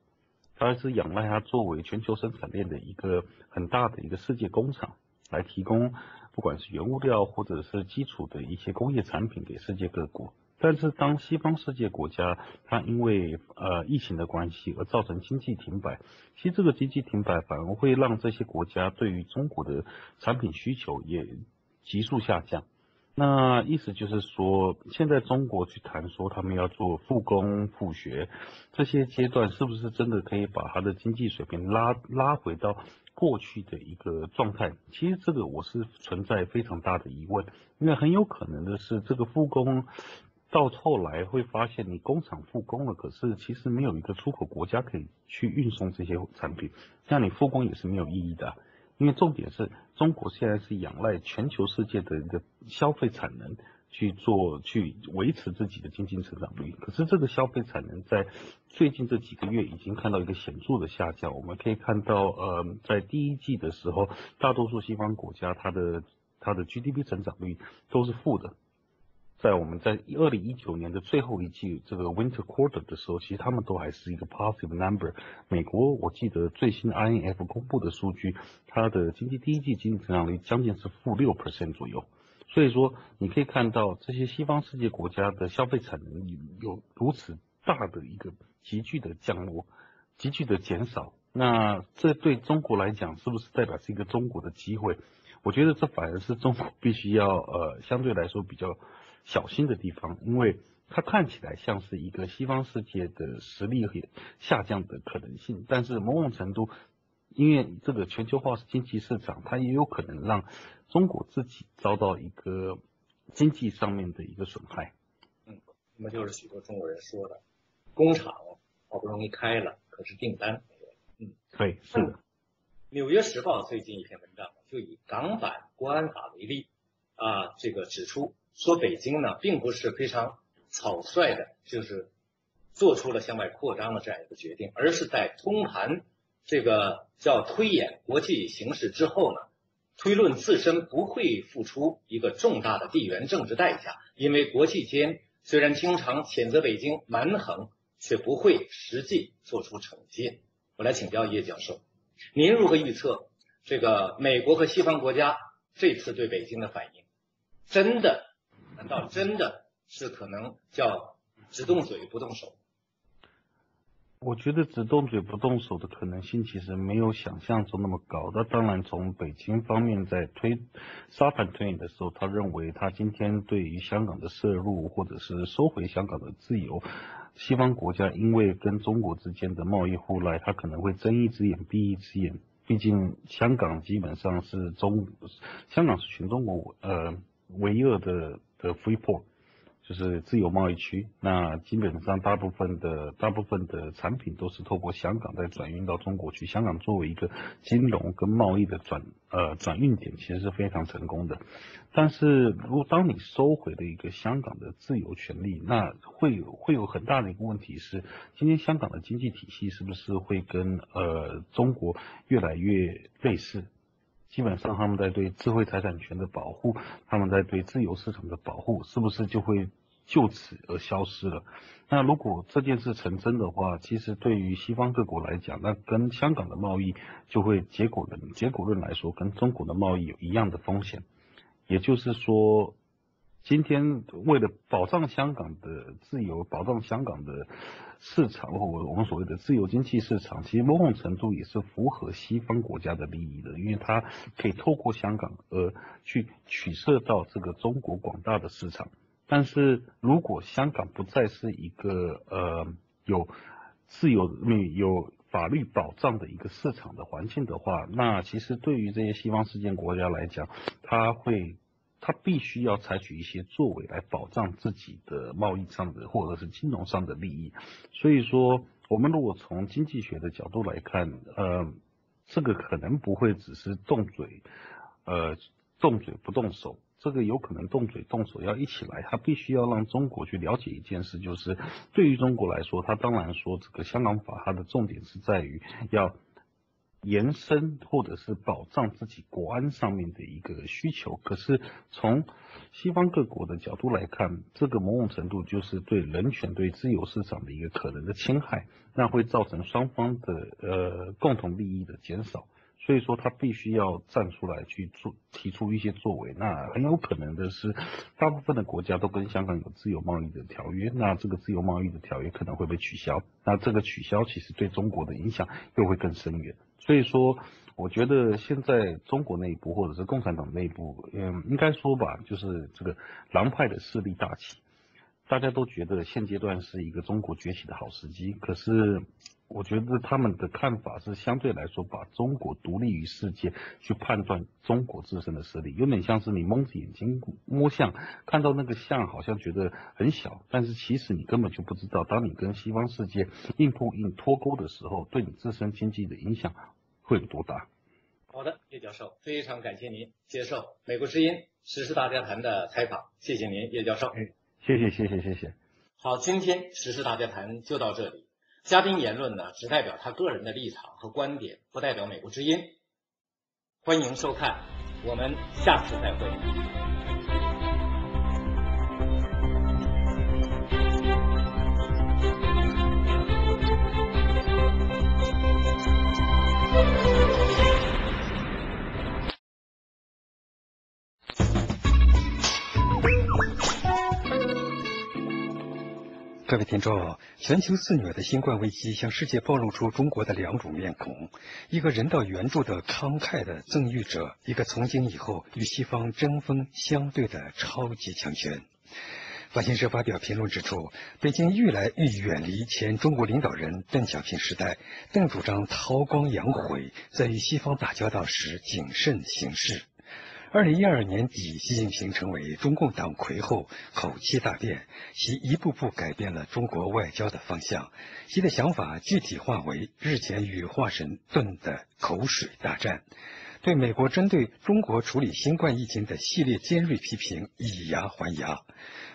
它是仰赖它作为全球生产链的一个很大的一个世界工厂来提供。不管是原物料或者是基础的一些工业产品给世界各国，但是当西方世界国家它因为呃疫情的关系而造成经济停摆，其实这个经济停摆反而会让这些国家对于中国的产品需求也急速下降。那意思就是说，现在中国去谈说他们要做复工复学，这些阶段是不是真的可以把它的经济水平拉拉回到过去的一个状态？其实这个我是存在非常大的疑问，因为很有可能的是，这个复工到后来会发现，你工厂复工了，可是其实没有一个出口国家可以去运送这些产品，那你复工也是没有意义的。因为重点是中国现在是仰赖全球世界的一个消费产能去做去维持自己的经济成长率，可是这个消费产能在最近这几个月已经看到一个显著的下降。我们可以看到，呃，在第一季的时候，大多数西方国家它的它的 G D P 成长率都是负的。在我们在二零一九年的最后一季这个 winter quarter 的时候，其实他们都还是一个 positive number。美国我记得最新 I M F 公布的数据，它的经济第一季经济成长率将近是负 百分之六 左右。所以说你可以看到这些西方世界国家的消费产能有如此大的一个急剧的降落，急剧的减少。那这对中国来讲是不是代表是一个中国的机会？我觉得这反而是中国必须要呃相对来说比较小心的地方，因为它看起来像是一个西方世界的实力下降的可能性，但是某种程度，因为这个全球化经济市场，它也有可能让中国自己遭到一个经济上面的一个损害。嗯，那么就是许多中国人说的，工厂好不容易开了，可是订单没有。嗯，对，是的。纽约时报最近一篇文章就以港版国安法为例，啊，这个指出。说北京呢，并不是非常草率的，就是做出了向外扩张的这样一个决定，而是在通盘这个叫推演国际形势之后呢，推论自身不会付出一个重大的地缘政治代价，因为国际间虽然经常谴责北京蛮横，却不会实际做出惩戒。我来请教叶教授，您如何预测这个美国和西方国家这次对北京的反应？真的？难道真的是可能叫只动嘴不动手。我觉得只动嘴不动手的可能性其实没有想象中那么高。那当然，从北京方面在推沙盘推演的时候，他认为他今天对于香港的涉入或者是收回香港的自由，西方国家因为跟中国之间的贸易互赖，他可能会睁一只眼闭一只眼。毕竟香港基本上是中，香港是全中国呃唯二的的 free port。就是自由贸易区，那基本上大部分的大部分的产品都是透过香港再转运到中国去。香港作为一个金融跟贸易的转呃转运点，其实是非常成功的。但是如果当你收回了一个香港的自由权利，那会有会有很大的一个问题是，今天香港的经济体系是不是会跟呃中国越来越类似？基本上他们在对智慧财产权的保护，他们在对自由市场的保护，是不是就会就此而消失了？那如果这件事成真的话，其实对于西方各国来讲，那跟香港的贸易就会结果论结果论来说，跟中国的贸易有一样的风险。也就是说，今天为了保障香港的自由，保障香港的市场，或我们所谓的自由经济市场，其实某种程度也是符合西方国家的利益的，因为它可以透过香港而去取摄到这个中国广大的市场。但是如果香港不再是一个呃有自由有法律保障的一个市场的环境的话，那其实对于这些西方世界国家来讲，它会。他必须要采取一些作为来保障自己的贸易上的或者是金融上的利益，所以说我们如果从经济学的角度来看，呃，这个可能不会只是动嘴，呃，动嘴不动手，这个有可能动嘴动手要一起来，他必须要让中国去了解一件事，就是对于中国来说，他当然说这个香港法它的重点是在于要延伸或者是保障自己国安上面的一个需求，可是从西方各国的角度来看，这个某种程度就是对人权、对自由市场的一个可能的侵害，那会造成双方的呃共同利益的减少，所以说他必须要站出来去做提出一些作为。那很有可能的是，大部分的国家都跟香港有自由贸易的条约，那这个自由贸易的条约可能会被取消，那这个取消其实对中国的影响又会更深远。所以说，我觉得现在中国内部或者是共产党内部，嗯，应该说吧，就是这个狼派的势力大起，大家都觉得现阶段是一个中国崛起的好时机。可是，我觉得他们的看法是相对来说把中国独立于世界，去判断中国自身的实力，有点像是你蒙着眼睛摸象，看到那个象好像觉得很小，但是其实你根本就不知道，当你跟西方世界硬不硬脱钩的时候，对你自身经济的影响会有多大？好的，叶教授，非常感谢您接受美国之音时事大家谈的采访，谢谢您，叶教授。嗯，谢谢，谢谢，谢谢。好，今天时事大家谈就到这里。嘉宾言论呢，只代表他个人的立场和观点，不代表美国之音。欢迎收看，我们下次再会。各位听众，全球肆虐的新冠危机向世界暴露出中国的两种面孔：一个人道援助的慷慨的赠予者，一个从今以后与西方针锋相对的超级强权。法新社发表评论指出，北京愈来愈远离前中国领导人邓小平时代，邓主张韬光养晦，在与西方打交道时谨慎行事。二零一二年底，习近平成为中共党魁后，口气大变，习一步步改变了中国外交的方向。习的想法具体化为日前与华盛顿的口水大战，对美国针对中国处理新冠疫情的系列尖锐批评以牙还牙。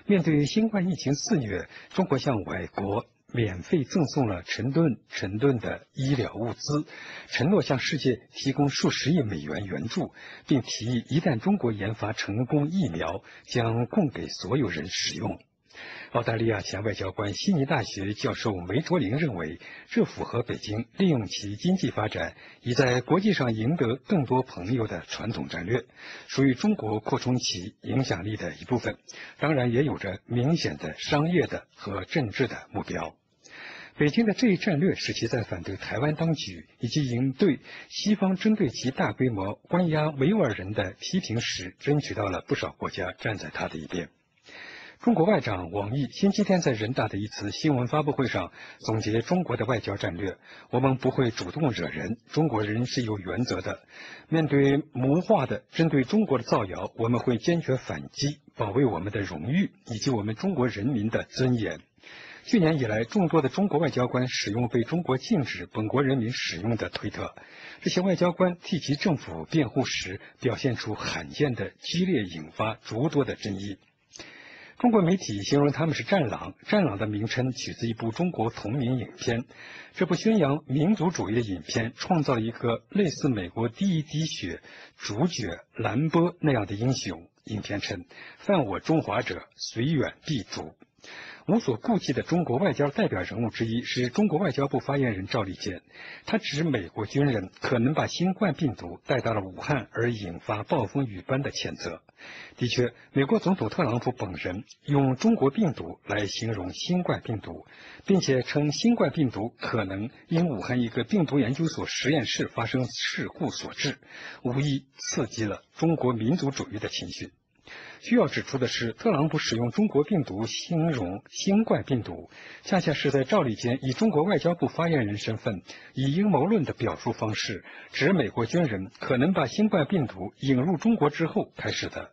面对新冠疫情肆虐，中国向外国免费赠送了陈顿陈顿的医疗物资，承诺向世界提供数十亿美元援助，并提议一旦中国研发成功疫苗，将供给所有人使用。澳大利亚前外交官、悉尼大学教授梅托林认为，这符合北京利用其经济发展以在国际上赢得更多朋友的传统战略，属于中国扩充其影响力的一部分，当然也有着明显的商业的和政治的目标。 北京的这一战略使其在反对台湾当局以及应对西方针对其大规模关押维吾尔人的批评时，争取到了不少国家站在他的一边。中国外长王毅星期天在人大的一次新闻发布会上总结中国的外交战略：我们不会主动惹人，中国人是有原则的。面对谋划的针对中国的造谣，我们会坚决反击，保卫我们的荣誉以及我们中国人民的尊严。 去年以来，众多的中国外交官使用被中国禁止本国人民使用的推特。这些外交官替其政府辩护时，表现出罕见的激烈，引发诸多的争议。中国媒体形容他们是“战狼”，“战狼”的名称取自一部中国同名影片。这部宣扬民族主义的影片，创造了一个类似美国第一滴血主角兰波那样的英雄。影片称：“犯我中华者，随远必诛。” 无所顾忌的中国外交代表人物之一是中国外交部发言人赵立坚，他指美国军人可能把新冠病毒带到了武汉，而引发暴风雨般的谴责。的确，美国总统特朗普本人用“中国病毒”来形容新冠病毒，并且称新冠病毒可能因武汉一个病毒研究所实验室发生事故所致，无疑刺激了中国民族主义的情绪。 需要指出的是，特朗普使用“中国病毒”形容新冠病毒，恰恰是在赵立坚以中国外交部发言人身份，以阴谋论的表述方式，指美国军人可能把新冠病毒引入中国之后开始的。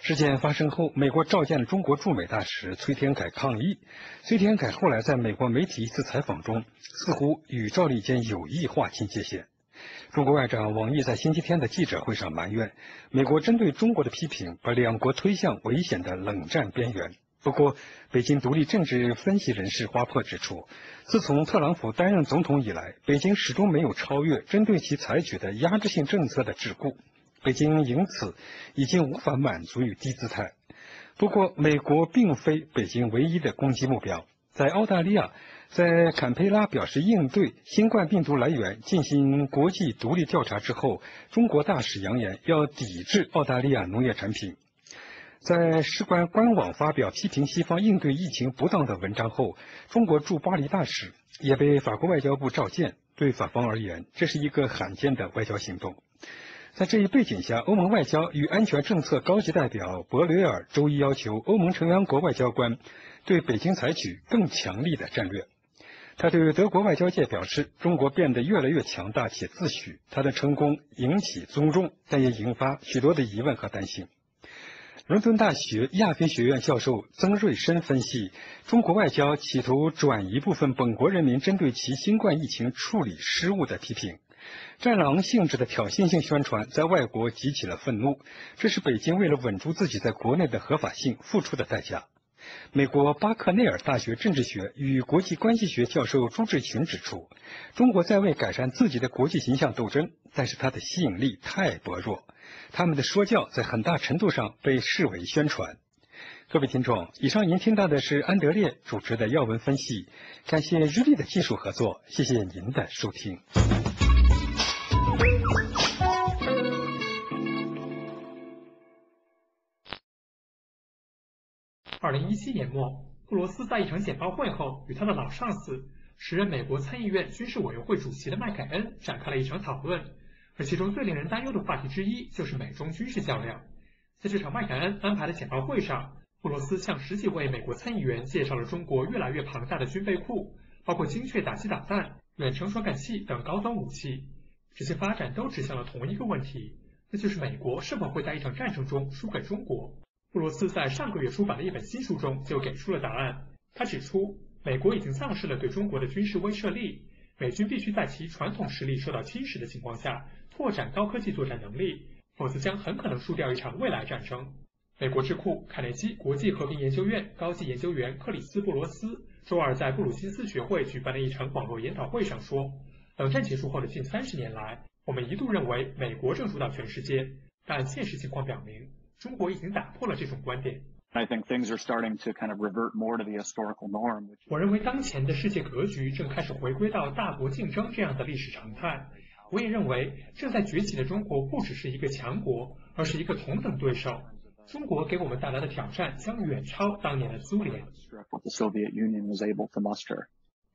事件发生后，美国召见了中国驻美大使崔天凯抗议。崔天凯后来在美国媒体一次采访中，似乎与赵立坚有意划清界限。 中国外长王毅在星期天的记者会上埋怨，美国针对中国的批评把两国推向危险的冷战边缘。不过，北京独立政治分析人士花珀指出，自从特朗普担任总统以来，北京始终没有超越针对其采取的压制性政策的桎梏，北京因此已经无法满足于低姿态。不过，美国并非北京唯一的攻击目标，在澳大利亚。 在坎培拉表示应对新冠病毒来源进行国际独立调查之后，中国大使扬言要抵制澳大利亚农业产品。在使馆官网发表批评西方应对疫情不当的文章后，中国驻巴黎大使也被法国外交部召见。对法方而言，这是一个罕见的外交行动。 在这一背景下，欧盟外交与安全政策高级代表博雷尔周一要求欧盟成员国外交官对北京采取更强力的战略。他对德国外交界表示，中国变得越来越强大且自诩，他的成功引起尊重，但也引发许多的疑问和担心。 伦敦大学亚非学院教授曾瑞生分析，中国外交企图转移部分本国人民针对其新冠疫情处理失误的批评，“战狼”性质的挑衅性宣传在外国激起了愤怒，这是北京为了稳住自己在国内的合法性付出的代价。美国巴克内尔大学政治学与国际关系学教授朱志群指出，中国在为改善自己的国际形象斗争，但是它的吸引力太薄弱。 他们的说教在很大程度上被视为宣传。各位听众，以上您听到的是安德烈主持的要闻分析，感谢日立的技术合作，谢谢您的收听。二零一七年末，布罗斯在一场简报会后，与他的老上司、时任美国参议院军事委员会主席的麦凯恩展开了一场讨论。 而其中最令人担忧的话题之一就是美中军事较量。在这场麦凯恩安排的简报会上，布罗斯向十几位美国参议员介绍了中国越来越庞大的军备库，包括精确打击导弹、远程传感器等高端武器。这些发展都指向了同一个问题，那就是美国是否会在一场战争中输给中国。布罗斯在上个月出版的一本新书中就给出了答案。他指出，美国已经丧失了对中国的军事威慑力，美军必须在其传统实力受到侵蚀的情况下。 拓展高科技作战能力，否则将很可能输掉一场未来战争。美国智库卡内基国际和平研究院高级研究员克里斯·布罗斯周二在布鲁金斯学会举办的一场网络研讨会上说：“冷战结束后的近三十年来，我们一度认为美国正主导全世界，但现实情况表明，中国已经打破了这种观点。I think things are starting to kind of revert more to the historical norm. 我认为当前的世界格局正开始回归到大国竞争这样的历史常态。我也认为，正在崛起的中国不只是一个强国，而是一个同等对手。中国给我们带来的挑战将远超当年的苏联。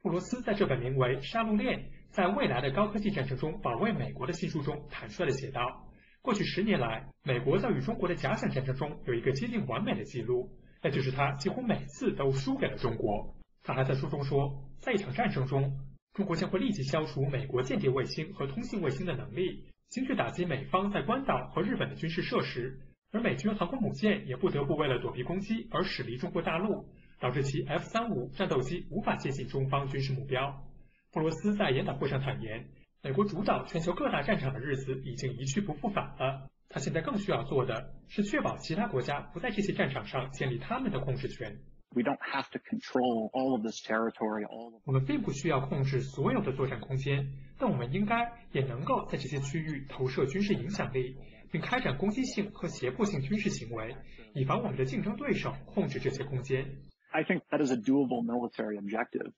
布罗斯在这本名为《杀戮链：在未来的高科技战争中保卫美国的》新书中坦率地写道。 过去十年来，美国在与中国的假想战争中有一个接近完美的记录，那就是他几乎每次都输给了中国。他还在书中说，在一场战争中，中国将会立即消除美国间谍卫星和通信卫星的能力，精确打击美方在关岛和日本的军事设施。而美军航空母舰也不得不为了躲避攻击而驶离中国大陆，导致其 F 三十五战斗机无法接近中方军事目标。布罗斯在研讨会上坦言。 美国主导全球各大战场的日子已经一去不复返了。他现在更需要做的是确保其他国家不在这些战场上建立他们的控制权。We don't have to control all of this territory, all of 我们并不需要控制所有的作战空间，但我们应该也能够在这些区域投射军事影响力，并开展攻击性和胁迫性军事行为，以防我们的竞争对手控制这些空间。I think that is a doable military objective.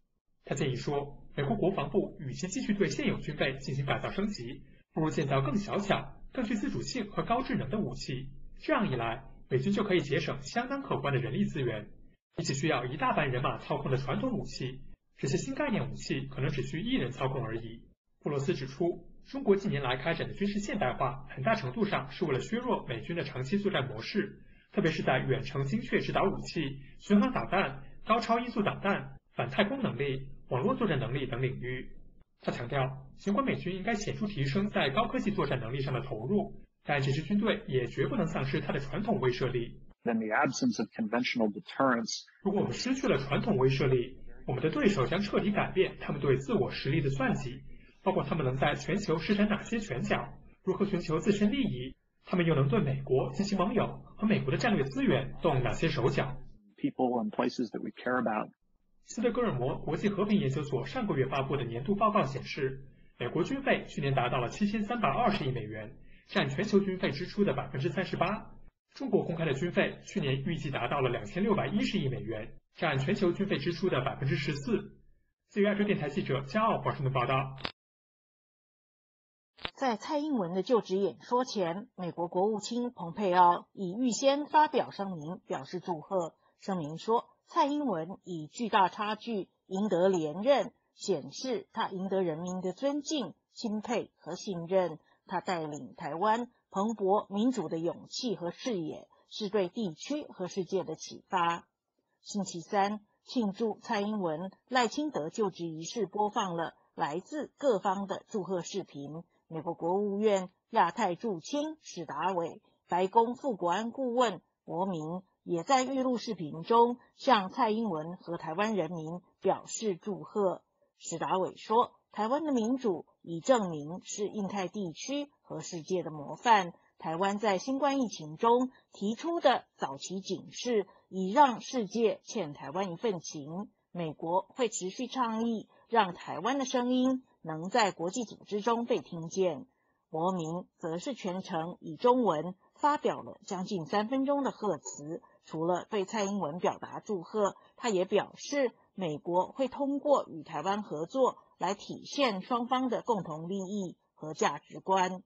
他建议说，美国国防部与其继续对现有军备进行改造升级，不如建造更小巧、更具自主性和高智能的武器。这样一来，美军就可以节省相当可观的人力资源。比起需要一大班人马操控的传统武器，这些新概念武器可能只需一人操控而已。布罗斯指出，中国近年来开展的军事现代化，很大程度上是为了削弱美军的长期作战模式，特别是在远程精确制导武器、巡航导弹、高超音速导弹、反太空能力。 网络作战能力等领域，他强调，尽管美军应该显著提升在高科技作战能力上的投入，但这支军队也绝不能丧失它的传统威慑力。如果我们失去了传统威慑力，我们的对手将彻底改变他们对自我实力的算计，包括他们能在全球施展哪些拳脚，如何寻求自身利益，他们又能对美国及其盟友和美国的战略资源动哪些手脚。 斯德哥尔摩国际和平研究所上个月发布的年度报告显示，美国军费去年达到了 七千三百二十 亿美元，占全球军费支出的 百分之三十八。中国公开的军费去年预计达到了 两千六百一十 亿美元，占全球军费支出的 百分之十四。 自由亚洲电台记者加奥华盛顿报道。在蔡英文的就职演说前，美国国务卿蓬佩奥已预先发表声明，表示祝贺。声明说， 蔡英文以巨大差距赢得连任，显示他赢得人民的尊敬、钦佩和信任。他带领台湾蓬勃民主的勇气和视野，是对地区和世界的启发。星期三，庆祝蔡英文、赖清德就职仪式播放了来自各方的祝贺视频。美国国务院亚太驻青史达伟、白宫副国安顾问伯明。 也在预录视频中向蔡英文和台湾人民表示祝贺。史达伟说：“台湾的民主已证明是印太地区和世界的模范。台湾在新冠疫情中提出的早期警示，已让世界欠台湾一份情。美国会持续倡议，让台湾的声音能在国际组织中被听见。”伯明则是全程以中文发表了将近三分钟的贺词。 除了对蔡英文表达祝贺，他也表示，美国会通过与台湾合作来体现双方的共同利益和价值观。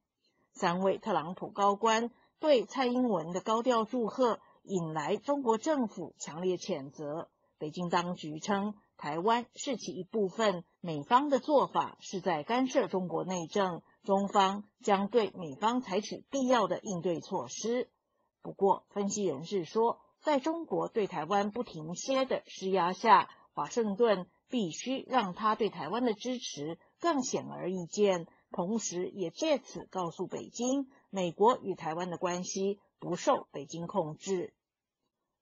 三位特朗普高官对蔡英文的高调祝贺引来中国政府强烈谴责。北京当局称，台湾是其一部分，美方的做法是在干涉中国内政，中方将对美方采取必要的应对措施。不过，分析人士说， 在中国对台湾不停歇的施压下，华盛顿必须让他对台湾的支持更显而易见，同时也借此告诉北京，美国与台湾的关系不受北京控制。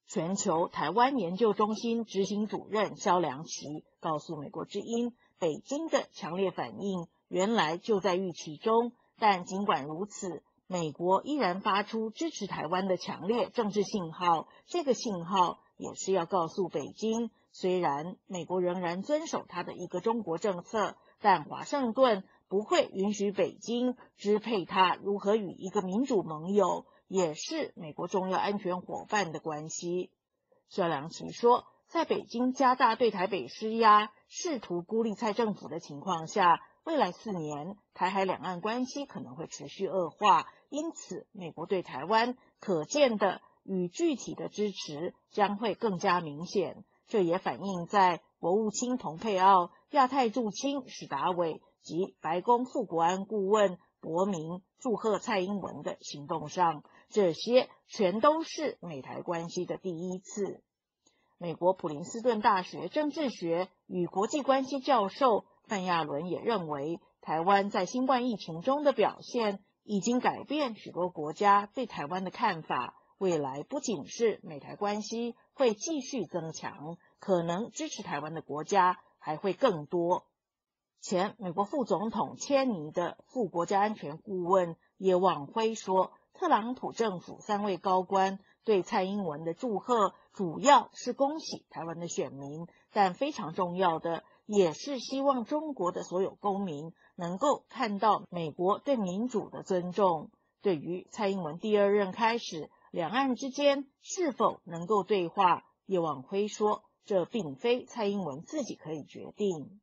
全球台湾研究中心执行主任萧良奇告诉美国之音，北京的强烈反应原来就在预期中，但尽管如此， 美国依然发出支持台湾的强烈政治信号，这个信号也是要告诉北京，虽然美国仍然遵守它的一个中国政策，但华盛顿不会允许北京支配它如何与一个民主盟友，也是美国重要安全伙伴的关系。肖良奇说，在北京加大对台北施压，试图孤立蔡政府的情况下，未来四年台海两岸关系可能会持续恶化，因此美国对台湾可见的与具体的支持将会更加明显。这也反映在国务卿蓬佩奥、亚太驻青史达伟及白宫副国安顾问博明祝贺蔡英文的行动上，这些全都是美台关系的第一次。美国普林斯顿大学政治学与国际关系教授范亚伦也认为，台湾在新冠疫情中的表现已经改变许多国家对台湾的看法，未来不仅是美台关系会继续增强，可能支持台湾的国家还会更多。前美国副总统切尼的副国家安全顾问叶望辉说，特朗普政府三位高官对蔡英文的祝贺主要是恭喜台湾的选民，但非常重要的也是希望中国的所有公民能够看到美国对民主的尊重。对于蔡英文第二任开始，两岸之间是否能够对话，叶望辉说，这并非蔡英文自己可以决定。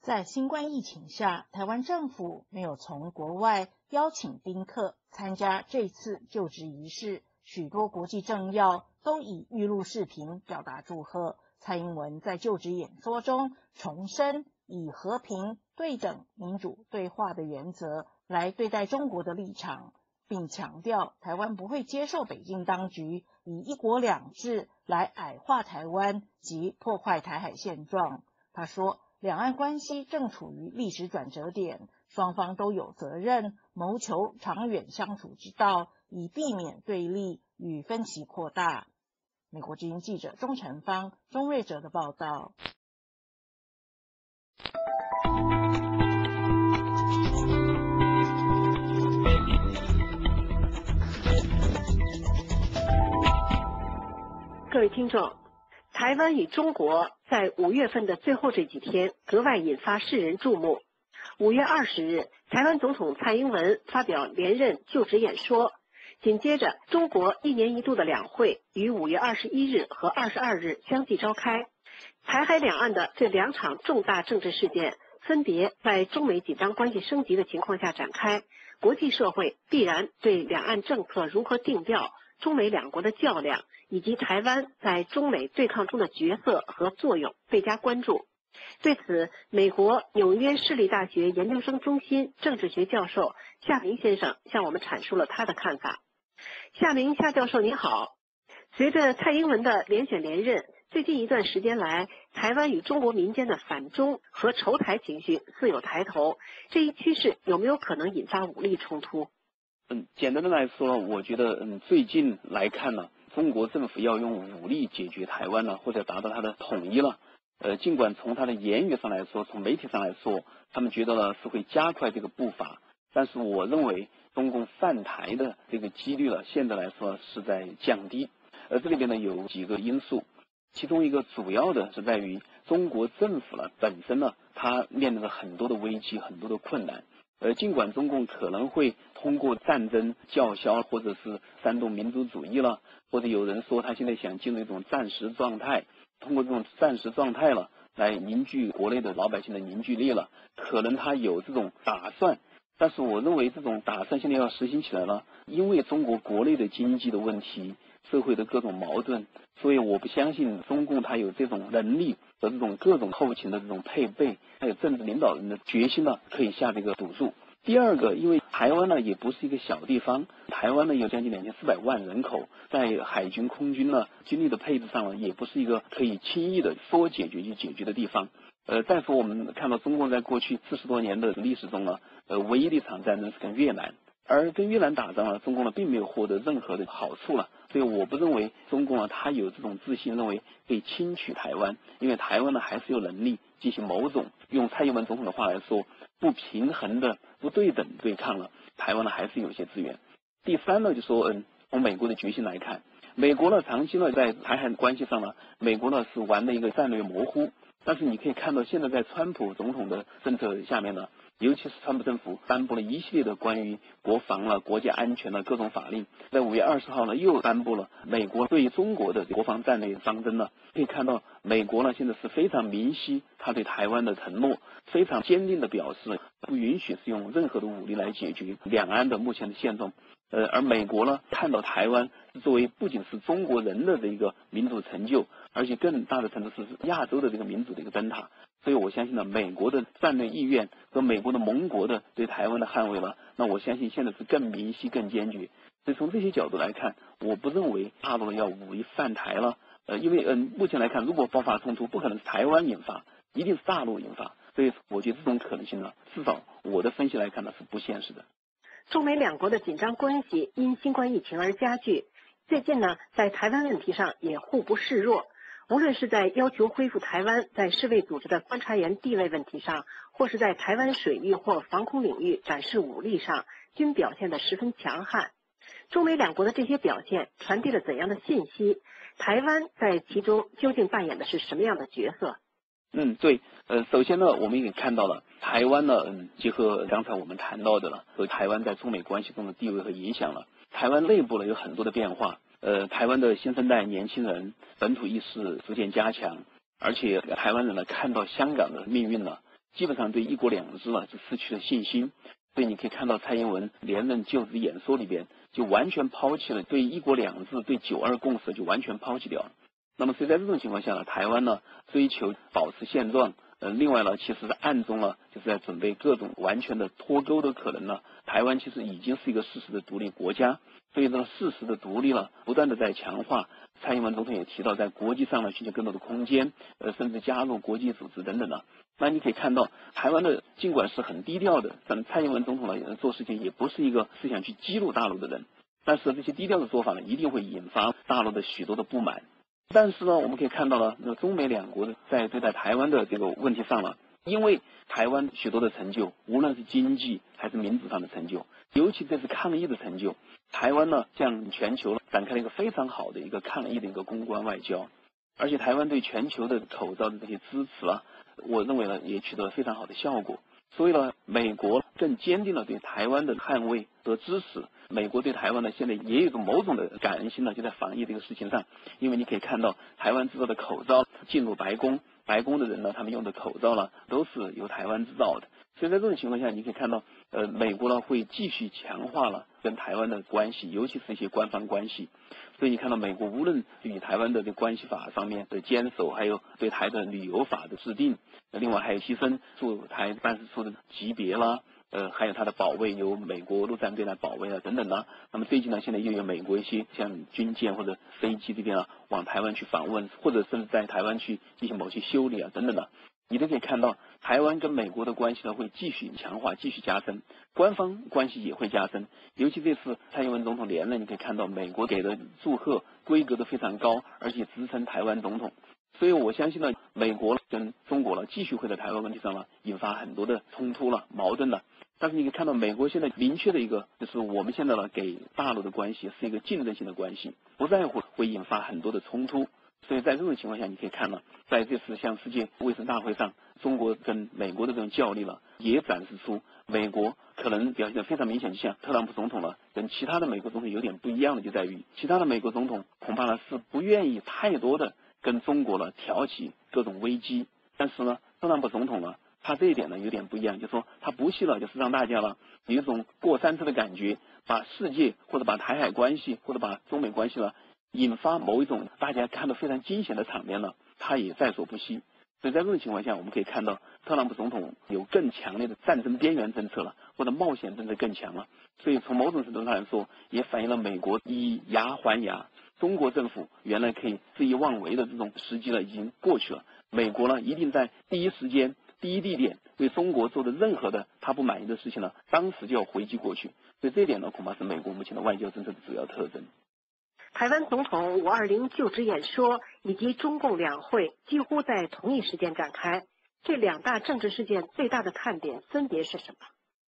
在新冠疫情下，台湾政府没有从国外邀请宾客参加这次就职仪式，许多国际政要都以预录视频表达祝贺。蔡英文在就职演说中重申以和平、对等、民主、对话的原则来对待中国的立场，并强调台湾不会接受北京当局以一国两制来矮化台湾及破坏台海现状。他说，两岸关系正处于历史转折点，双方都有责任谋求长远相处之道，以避免对立与分歧扩大。美国之音记者钟晨芳、钟瑞哲的报道。各位听众，台湾与中国在五月份的最后这几天格外引发世人注目。五月二十日，台湾总统蔡英文发表连任就职演说，紧接着中国一年一度的两会于五月二十一日和二十二日相继召开。台海两岸的这两场重大政治事件分别在中美紧张关系升级的情况下展开，国际社会必然对两岸政策如何定调、中美两国的较量以及台湾在中美对抗中的角色和作用倍加关注。对此，美国纽约市立大学研究生中心政治学教授夏明先生向我们阐述了他的看法。夏明夏教授您好，随着蔡英文的连选连任，最近一段时间来，台湾与中国民间的反中和仇台情绪似有抬头，这一趋势有没有可能引发武力冲突？嗯，简单的来说，我觉得嗯，最近来看呢，中国政府要用武力解决台湾呢，或者达到它的统一了。呃，尽管从它的言语上来说，从媒体上来说，他们觉得呢是会加快这个步伐，但是我认为中共犯台的这个几率呢，现在来说是在降低。而这里边呢有几个因素，其中一个主要的是在于中国政府呢本身呢，它面临着很多的危机，很多的困难。呃，尽管中共可能会通过战争叫嚣，或者是煽动民族主义了，或者有人说他现在想进入一种战时状态，通过这种战时状态了来凝聚国内的老百姓的凝聚力了，可能他有这种打算。但是我认为这种打算现在要实行起来了，因为中国国内的经济的问题、社会的各种矛盾，所以我不相信中共他有这种能力和这种各种后勤的这种配备，还有政治领导人的决心呢，可以下这个赌注。第二个，因为台湾呢也不是一个小地方，台湾呢有将近两千四百万人口，在海军、空军呢军力的配置上呢，也不是一个可以轻易的说解决就解决的地方。呃，再说我们看到中共在过去四十多年的历史中呢，呃，唯一的一场战争是跟越南，而跟越南打仗呢，中共呢并没有获得任何的好处了，所以我不认为中共呢他有这种自信认为可以轻取台湾，因为台湾呢还是有能力进行某种用蔡英文总统的话来说不平衡的不对等对抗了，台湾呢还是有些资源。第三呢就说嗯，从美国的决心来看，美国呢长期呢在台海关系上呢，美国呢是玩的一个战略模糊。但是你可以看到，现在在川普总统的政策下面呢，尤其是川普政府颁布了一系列的关于国防了、国家安全的各种法令。在五月二十号呢，又颁布了美国对中国的国防战略方针了。可以看到，美国呢现在是非常明晰他对台湾的承诺，非常坚定的表示不允许是用任何的武力来解决两岸的目前的现状。呃，而美国呢看到台湾作为不仅是中国人的这一个民主成就，而且更大的程度是亚洲的这个民主的一个灯塔。所以我相信呢，美国的战略意愿和美国的盟国的对台湾的捍卫了，那我相信现在是更明晰、更坚决。所以从这些角度来看，我不认为大陆要武力犯台了。呃，因为嗯、呃，目前来看，如果爆发冲突，不可能是台湾引发，一定是大陆引发。所以我觉得这种可能性呢，至少我的分析来看呢，是不现实的。中美两国的紧张关系因新冠疫情而加剧，最近呢，在台湾问题上也互不示弱。无论是在要求恢复台湾在世卫组织的观察员地位问题上，或是在台湾水域或防空领域展示武力上，均表现得十分强悍。中美两国的这些表现传递了怎样的信息？台湾在其中究竟扮演的是什么样的角色？嗯，对，呃，首先呢，我们也看到了台湾呢，嗯，结合刚才我们谈到的了，和台湾在中美关系中的地位和影响了，台湾内部呢有很多的变化。呃，台湾的新生代年轻人本土意识逐渐加强，而且台湾人呢看到香港的命运了，基本上对一国两制了就失去了信心。所以你可以看到蔡英文连任就职演说里边就完全抛弃了对一国两制、对九二共识就完全抛弃掉了。那么所以在这种情况下呢，台湾呢追求保持现状，呃，另外呢，其实暗中呢就是在准备各种完全的脱钩的可能呢。台湾其实已经是一个事实的独立国家。所以呢，事实的独立了，不断的在强化。蔡英文总统也提到，在国际上呢寻求更多的空间，呃，甚至加入国际组织等等呢。那你可以看到，台湾的尽管是很低调的，但蔡英文总统呢做事情也不是一个是想去激怒大陆的人。但是这些低调的做法呢，一定会引发大陆的许多的不满。但是呢，我们可以看到呢，中美两国在对待台湾的这个问题上呢，因为台湾许多的成就，无论是经济还是民主上的成就，尤其这次抗疫的成就，台湾呢向全球展开了一个非常好的一个抗疫的一个公关外交，而且台湾对全球的口罩的这些支持啊，我认为呢也取得了非常好的效果。所以呢，美国更坚定了对台湾的捍卫和支持。美国对台湾呢现在也有一种某种的感恩心呢，就在防疫这个事情上，因为你可以看到台湾制造的口罩进入白宫，白宫的人呢他们用的口罩呢都是由台湾制造的。所以在这种情况下，你可以看到，呃，美国呢会继续强化了跟台湾的关系，尤其是一些官方关系。所以你看到美国无论与台湾的这关系法上面的坚守，还有对台的旅游法的制定，另外还有提升驻台办事处的级别啦，呃，还有它的保卫由美国陆战队来保卫啊等等啦。那么最近呢，现在又有美国一些像军舰或者飞机这边啊往台湾去访问，或者甚至在台湾去进行某些修理啊等等的。你都可以看到，台湾跟美国的关系呢会继续强化、继续加深，官方关系也会加深。尤其这次蔡英文总统连任，你可以看到美国给的祝贺规格都非常高，而且直称台湾总统。所以我相信呢，美国跟中国呢继续会在台湾问题上呢引发很多的冲突了、矛盾了。但是你可以看到，美国现在明确的一个就是，我们现在呢给大陆的关系是一个竞争性的关系，不在乎会引发很多的冲突。所以在这种情况下，你可以看到，在这次像世界卫生大会上，中国跟美国的这种较力了，也展示出美国可能表现得非常明显，就像特朗普总统了，跟其他的美国总统有点不一样的，就在于其他的美国总统恐怕呢是不愿意太多的跟中国呢挑起各种危机，但是呢，特朗普总统呢，他这一点呢有点不一样，就是说他不惜了，就是让大家了有一种过山车的感觉，把世界或者把台海关系或者把中美关系呢，引发某一种大家看到非常惊险的场面呢，他也在所不惜。所以在这种情况下，我们可以看到特朗普总统有更强烈的战争边缘政策了，或者冒险政策更强了。所以从某种程度上来说，也反映了美国以牙还牙，中国政府原来可以恣意妄为的这种时机呢已经过去了。美国呢一定在第一时间、第一地点对中国做的任何的他不满意的事情呢，当时就要回击过去。所以这一点呢，恐怕是美国目前的外交政策的主要特征。台湾总统五二零就职演说以及中共两会几乎在同一时间展开，这两大政治事件最大的看点分别是什么？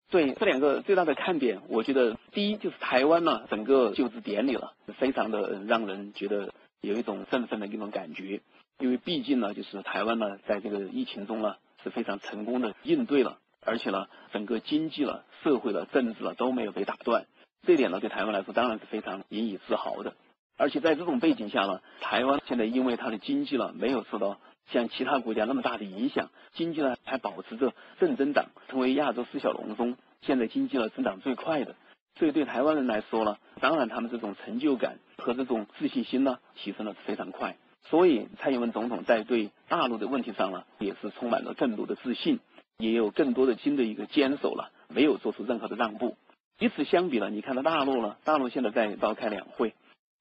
对，这两个最大的看点，我觉得第一就是台湾呢整个就职典礼了，非常的让人觉得有一种振奋的一种感觉，因为毕竟呢就是台湾呢在这个疫情中呢是非常成功的应对了。而且呢，整个经济了、社会了、政治了都没有被打断，这点呢对台湾来说当然是非常引以自豪的。而且在这种背景下呢，台湾现在因为它的经济呢没有受到像其他国家那么大的影响，经济呢还保持着正增长，成为亚洲四小龙中现在经济呢增长最快的。所以对台湾人来说呢，当然他们这种成就感和这种自信心呢提升的非常快。所以蔡英文总统在对大陆的问题上呢，也是充满了更多的自信，也有更多的新的一个坚守了，没有做出任何的让步。与此相比呢，你看到大陆呢，大陆现在在召开两会。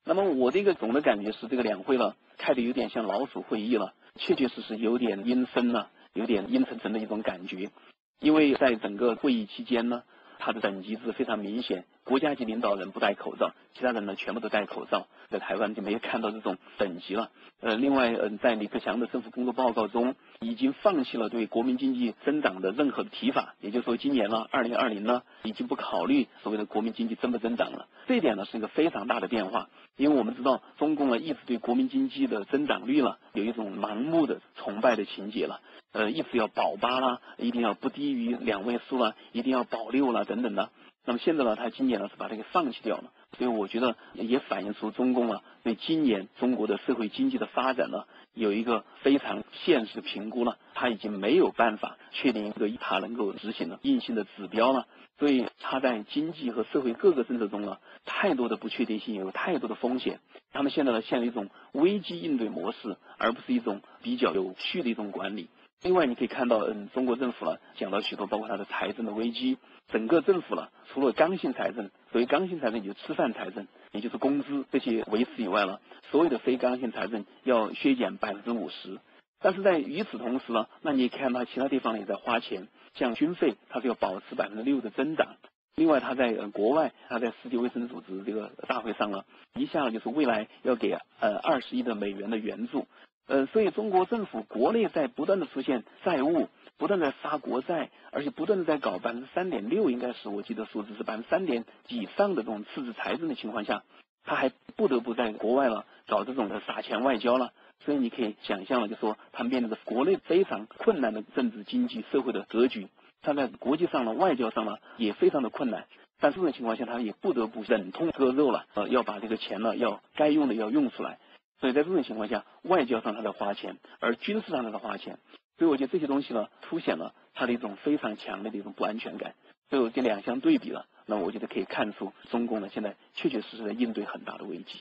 那么我这个总的感觉是，这个两会呢开的有点像老鼠会议了，确确实实有点阴森了，有点阴沉沉的一种感觉。因为在整个会议期间呢，它的等级是非常明显，国家级领导人不戴口罩，其他人呢全部都戴口罩，在台湾就没有看到这种等级了。呃，另外，嗯、呃，在李克强的政府工作报告中，已经放弃了对国民经济增长的任何的提法，也就是说，今年呢，二零二零呢，已经不考虑所谓的国民经济增不增长了。这一点呢是一个非常大的变化，因为我们知道中共呢一直对国民经济的增长率了有一种盲目的崇拜的情节了。呃，一直要保八啦，一定要不低于两位数啦，一定要保六啦，等等的。那么现在呢，他今年呢是把它给放弃掉了，所以我觉得也反映出中共呢对今年中国的社会经济的发展呢有一个非常现实的评估了，他已经没有办法确定一个他能够执行的硬性的指标了。所以他在经济和社会各个政策中呢，太多的不确定性，有太多的风险。他们现在呢陷入一种危机应对模式，而不是一种比较有序的一种管理。另外，你可以看到，嗯，中国政府呢讲到许多，包括它的财政的危机。整个政府呢，除了刚性财政，所谓刚性财政也就是吃饭财政，也就是工资这些维持以外呢，所有的非刚性财政要削减百分之五十。但是在与此同时呢，那你看到其他地方也在花钱，像军费，它是要保持百分之六的增长。另外，它在、呃、国外，它在世界卫生组织这个大会上呢，一下就是未来要给呃二十亿的美元的援助。呃，所以中国政府国内在不断的出现债务，不断的发国债，而且不断的在搞百分之三点六，应该是我记得数字是百分之三点几以上的这种赤字财政的情况下，他还不得不在国外了搞这种的撒钱外交了。所以你可以想象了，就说他面临着国内非常困难的政治、经济、社会的格局，他在国际上呢、外交上呢也非常的困难。但这种情况下，他也不得不忍痛割肉了，呃，要把这个钱呢，要该用的要用出来。所以在这种情况下，外交上他在花钱，而军事上他在花钱，所以我觉得这些东西呢，凸显了他的一种非常强烈的一种不安全感。所以我这两相对比了，那我觉得可以看出中共呢现在确确实实的应对很大的危机。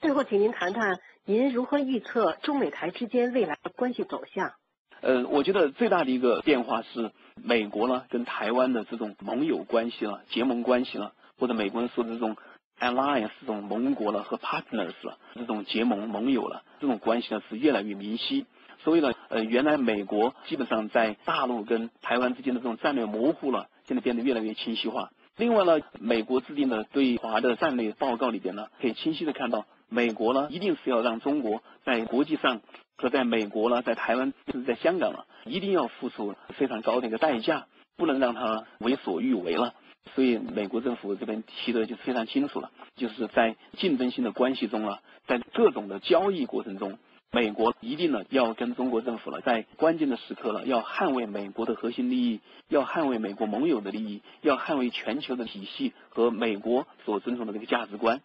最后，请您谈谈您如何预测中美台之间未来的关系走向？呃，我觉得最大的一个变化是美国呢跟台湾的这种盟友关系了、结盟关系了，或者美国人说的这种alliance 这种盟国了和 partners 了，这种结盟盟友了，这种关系呢是越来越明晰。所以呢，呃，原来美国基本上在大陆跟台湾之间的这种战略模糊了，现在变得越来越清晰化。另外呢，美国制定的对华的战略报告里边呢，可以清晰的看到，美国呢一定是要让中国在国际上和在美国了、在台湾甚至在香港了，一定要付出非常高的一个代价，不能让它为所欲为了。所以美国政府这边提的就是非常清楚了，就是在竞争性的关系中啊，在各种的交易过程中，美国一定呢要跟中国政府了，在关键的时刻了，要捍卫美国的核心利益，要捍卫美国盟友的利益，要捍卫全球的体系和美国所尊重的这个价值观。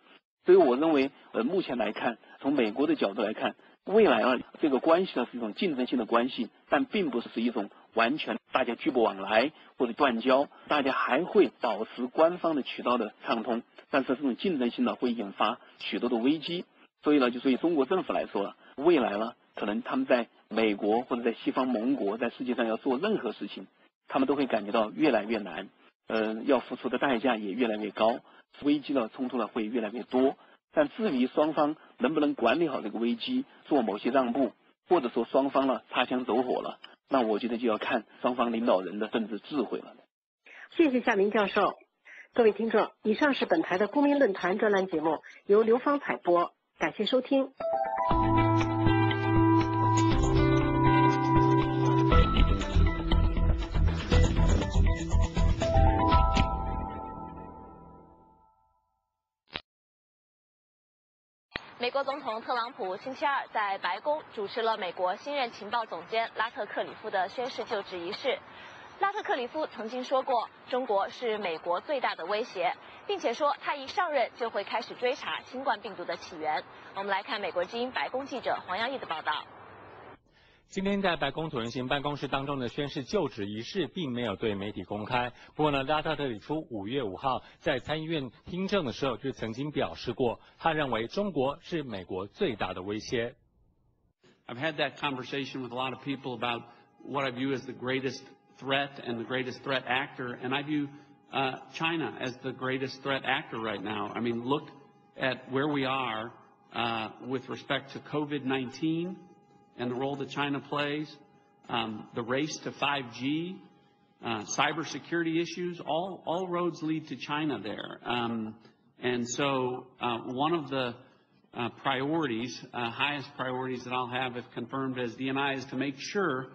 所以我认为，呃，目前来看，从美国的角度来看，未来啊，这个关系呢是一种竞争性的关系，但并不是一种完全大家拒不往来或者断交，大家还会保持官方的渠道的畅通，但是这种竞争性呢会引发许多的危机。所以呢，就对中国政府来说，未来呢，可能他们在美国或者在西方盟国在世界上要做任何事情，他们都会感觉到越来越难，呃，要付出的代价也越来越高，危机呢冲突呢会越来越多。但至于双方能不能管理好这个危机，做某些让步，或者说双方呢擦枪走火了，那我觉得就要看双方领导人的政治智慧了。谢谢夏明教授。各位听众，以上是本台的公民论坛专栏节目，由刘芳采播，感谢收听。美国总统特朗普星期二在白宫主持了美国新任情报总监拉特克里夫的宣誓就职仪式。拉特克里夫曾经说过，中国是美国最大的威胁，并且说他一上任就会开始追查新冠病毒的起源。我们来看美国之音白宫记者黄洋溢的报道。今天在白宫椭圆形办公室当中的宣誓就职仪式并没有对媒体公开。不过呢，拉特克里夫五月五号在参议院听证的时候就曾经表示过，他认为中国是美国最大的威胁。I've had that conversation with a lot of people about what I view as the greatest threat and the greatest threat actor, and I view uh, China as the greatest threat actor right now. I mean, look at where we are uh, with respect to COVID nineteen. And the role that China plays, um, the race to five G, uh, cybersecurity issues, all, all roads lead to China there. Um, and so uh, one of the uh, priorities, uh, highest priorities that I'll have if confirmed as D N I is to make sure,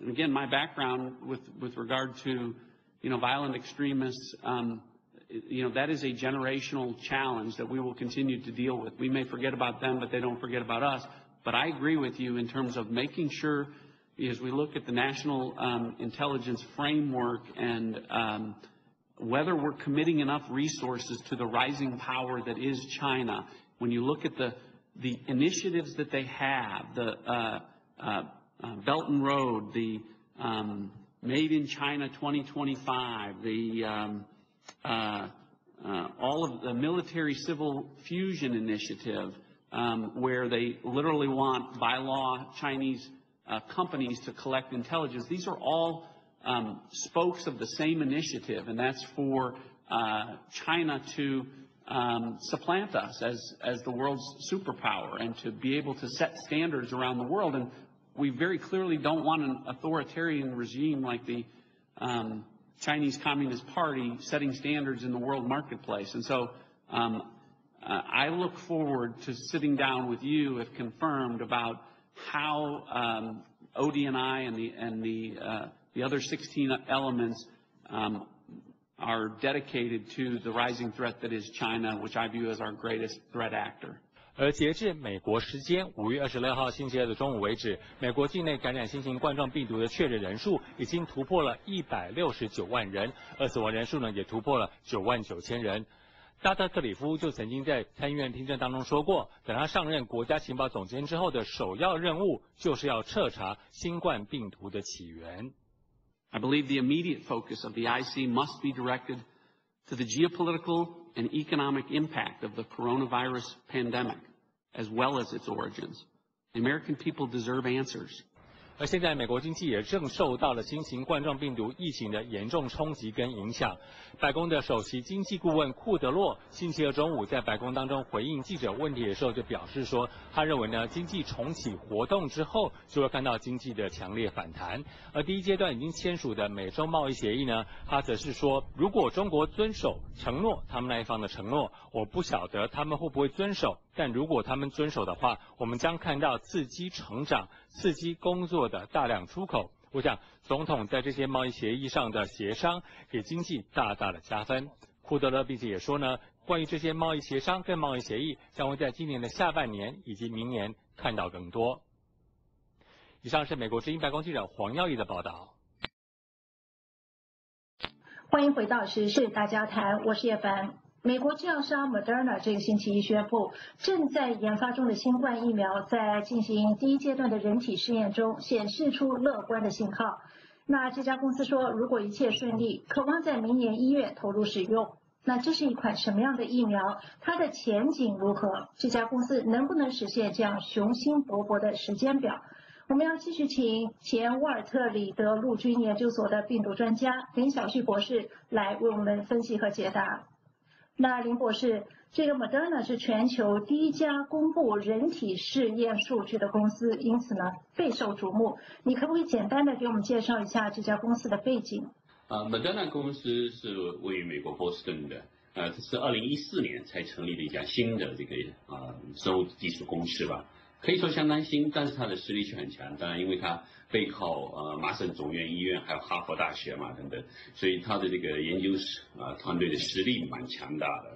and again, my background with, with regard to, you know, violent extremists, um, you know, that is a generational challenge that we will continue to deal with. We may forget about them, but they don't forget about us. But I agree with you in terms of making sure, as we look at the national um, intelligence framework and um, whether we're committing enough resources to the rising power that is China, when you look at the, the initiatives that they have, the uh, uh, uh, Belt and Road, the um, Made in China twenty twenty-five, the um, uh, uh, all of the military-civil fusion initiative, Um, where they literally want, by law, Chinese uh, companies to collect intelligence. These are all um, spokes of the same initiative, and that's for uh, China to um, supplant us as, as the world's superpower and to be able to set standards around the world. And we very clearly don't want an authoritarian regime like the um, Chinese Communist Party setting standards in the world marketplace. And so um, Uh, I look forward to sitting down with you, if confirmed, about how um, O D N I and the, and the, uh, the other sixteen elements um, are dedicated to the rising threat that is China, which I view as our greatest threat actor. 而截至美国时间五月二十六号星期二的中午为止，美国境内感染新型冠状病毒的确诊人数已经突破了一百六十九万人，而死亡人数呢也突破了九万九千人。拉特克里夫就曾经在参议院听证当中说过，等他上任国家情报总监之后的首要任务就是要彻查新冠病毒的起源。I believe the immediate focus of the I C must be directed to the geopolitical and economic impact of the coronavirus pandemic, as well as its origins. The American people deserve answers. 而现在，美国经济也正受到了新型冠状病毒疫情的严重冲击跟影响。白宫的首席经济顾问库德洛星期二中午在白宫当中回应记者问题的时候，就表示说，他认为呢，经济重启活动之后，就会看到经济的强烈反弹。而第一阶段已经签署的美中贸易协议呢，他则是说，如果中国遵守承诺，他们那一方的承诺，我不晓得他们会不会遵守。但如果他们遵守的话，我们将看到刺激成长、刺激工作的大量出口。我想，总统在这些贸易协议上的协商，给经济大大的加分。库德勒并且也说呢，关于这些贸易协商跟贸易协议，将会在今年的下半年以及明年看到更多。以上是美国之音白宫记者黄耀义的报道。欢迎回到时事大家谈，我是叶凡。美国制药商 Moderna 这个星期一宣布，正在研发中的新冠疫苗在进行第一阶段的人体试验中显示出乐观的信号。那这家公司说，如果一切顺利，渴望在明年一月投入使用。那这是一款什么样的疫苗？它的前景如何？这家公司能不能实现这样雄心勃勃的时间表？我们要继续请前沃尔特里德陆军研究所的病毒专家林小旭博士来为我们分析和解答。那林博士，这个 Moderna 是全球第一家公布人体试验数据的公司，因此呢备受瞩目。你可不可以简单的给我们介绍一下这家公司的背景？啊 ，Moderna 公司是位于美国波士顿的，呃，这是二零一四年才成立的一家新的这个啊、呃、生物技术公司吧，可以说相当新，但是它的实力却很强。当然，因为它背靠呃麻省总院医院，还有哈佛大学嘛等等，所以它的这个研究啊、呃、团队的实力蛮强大的。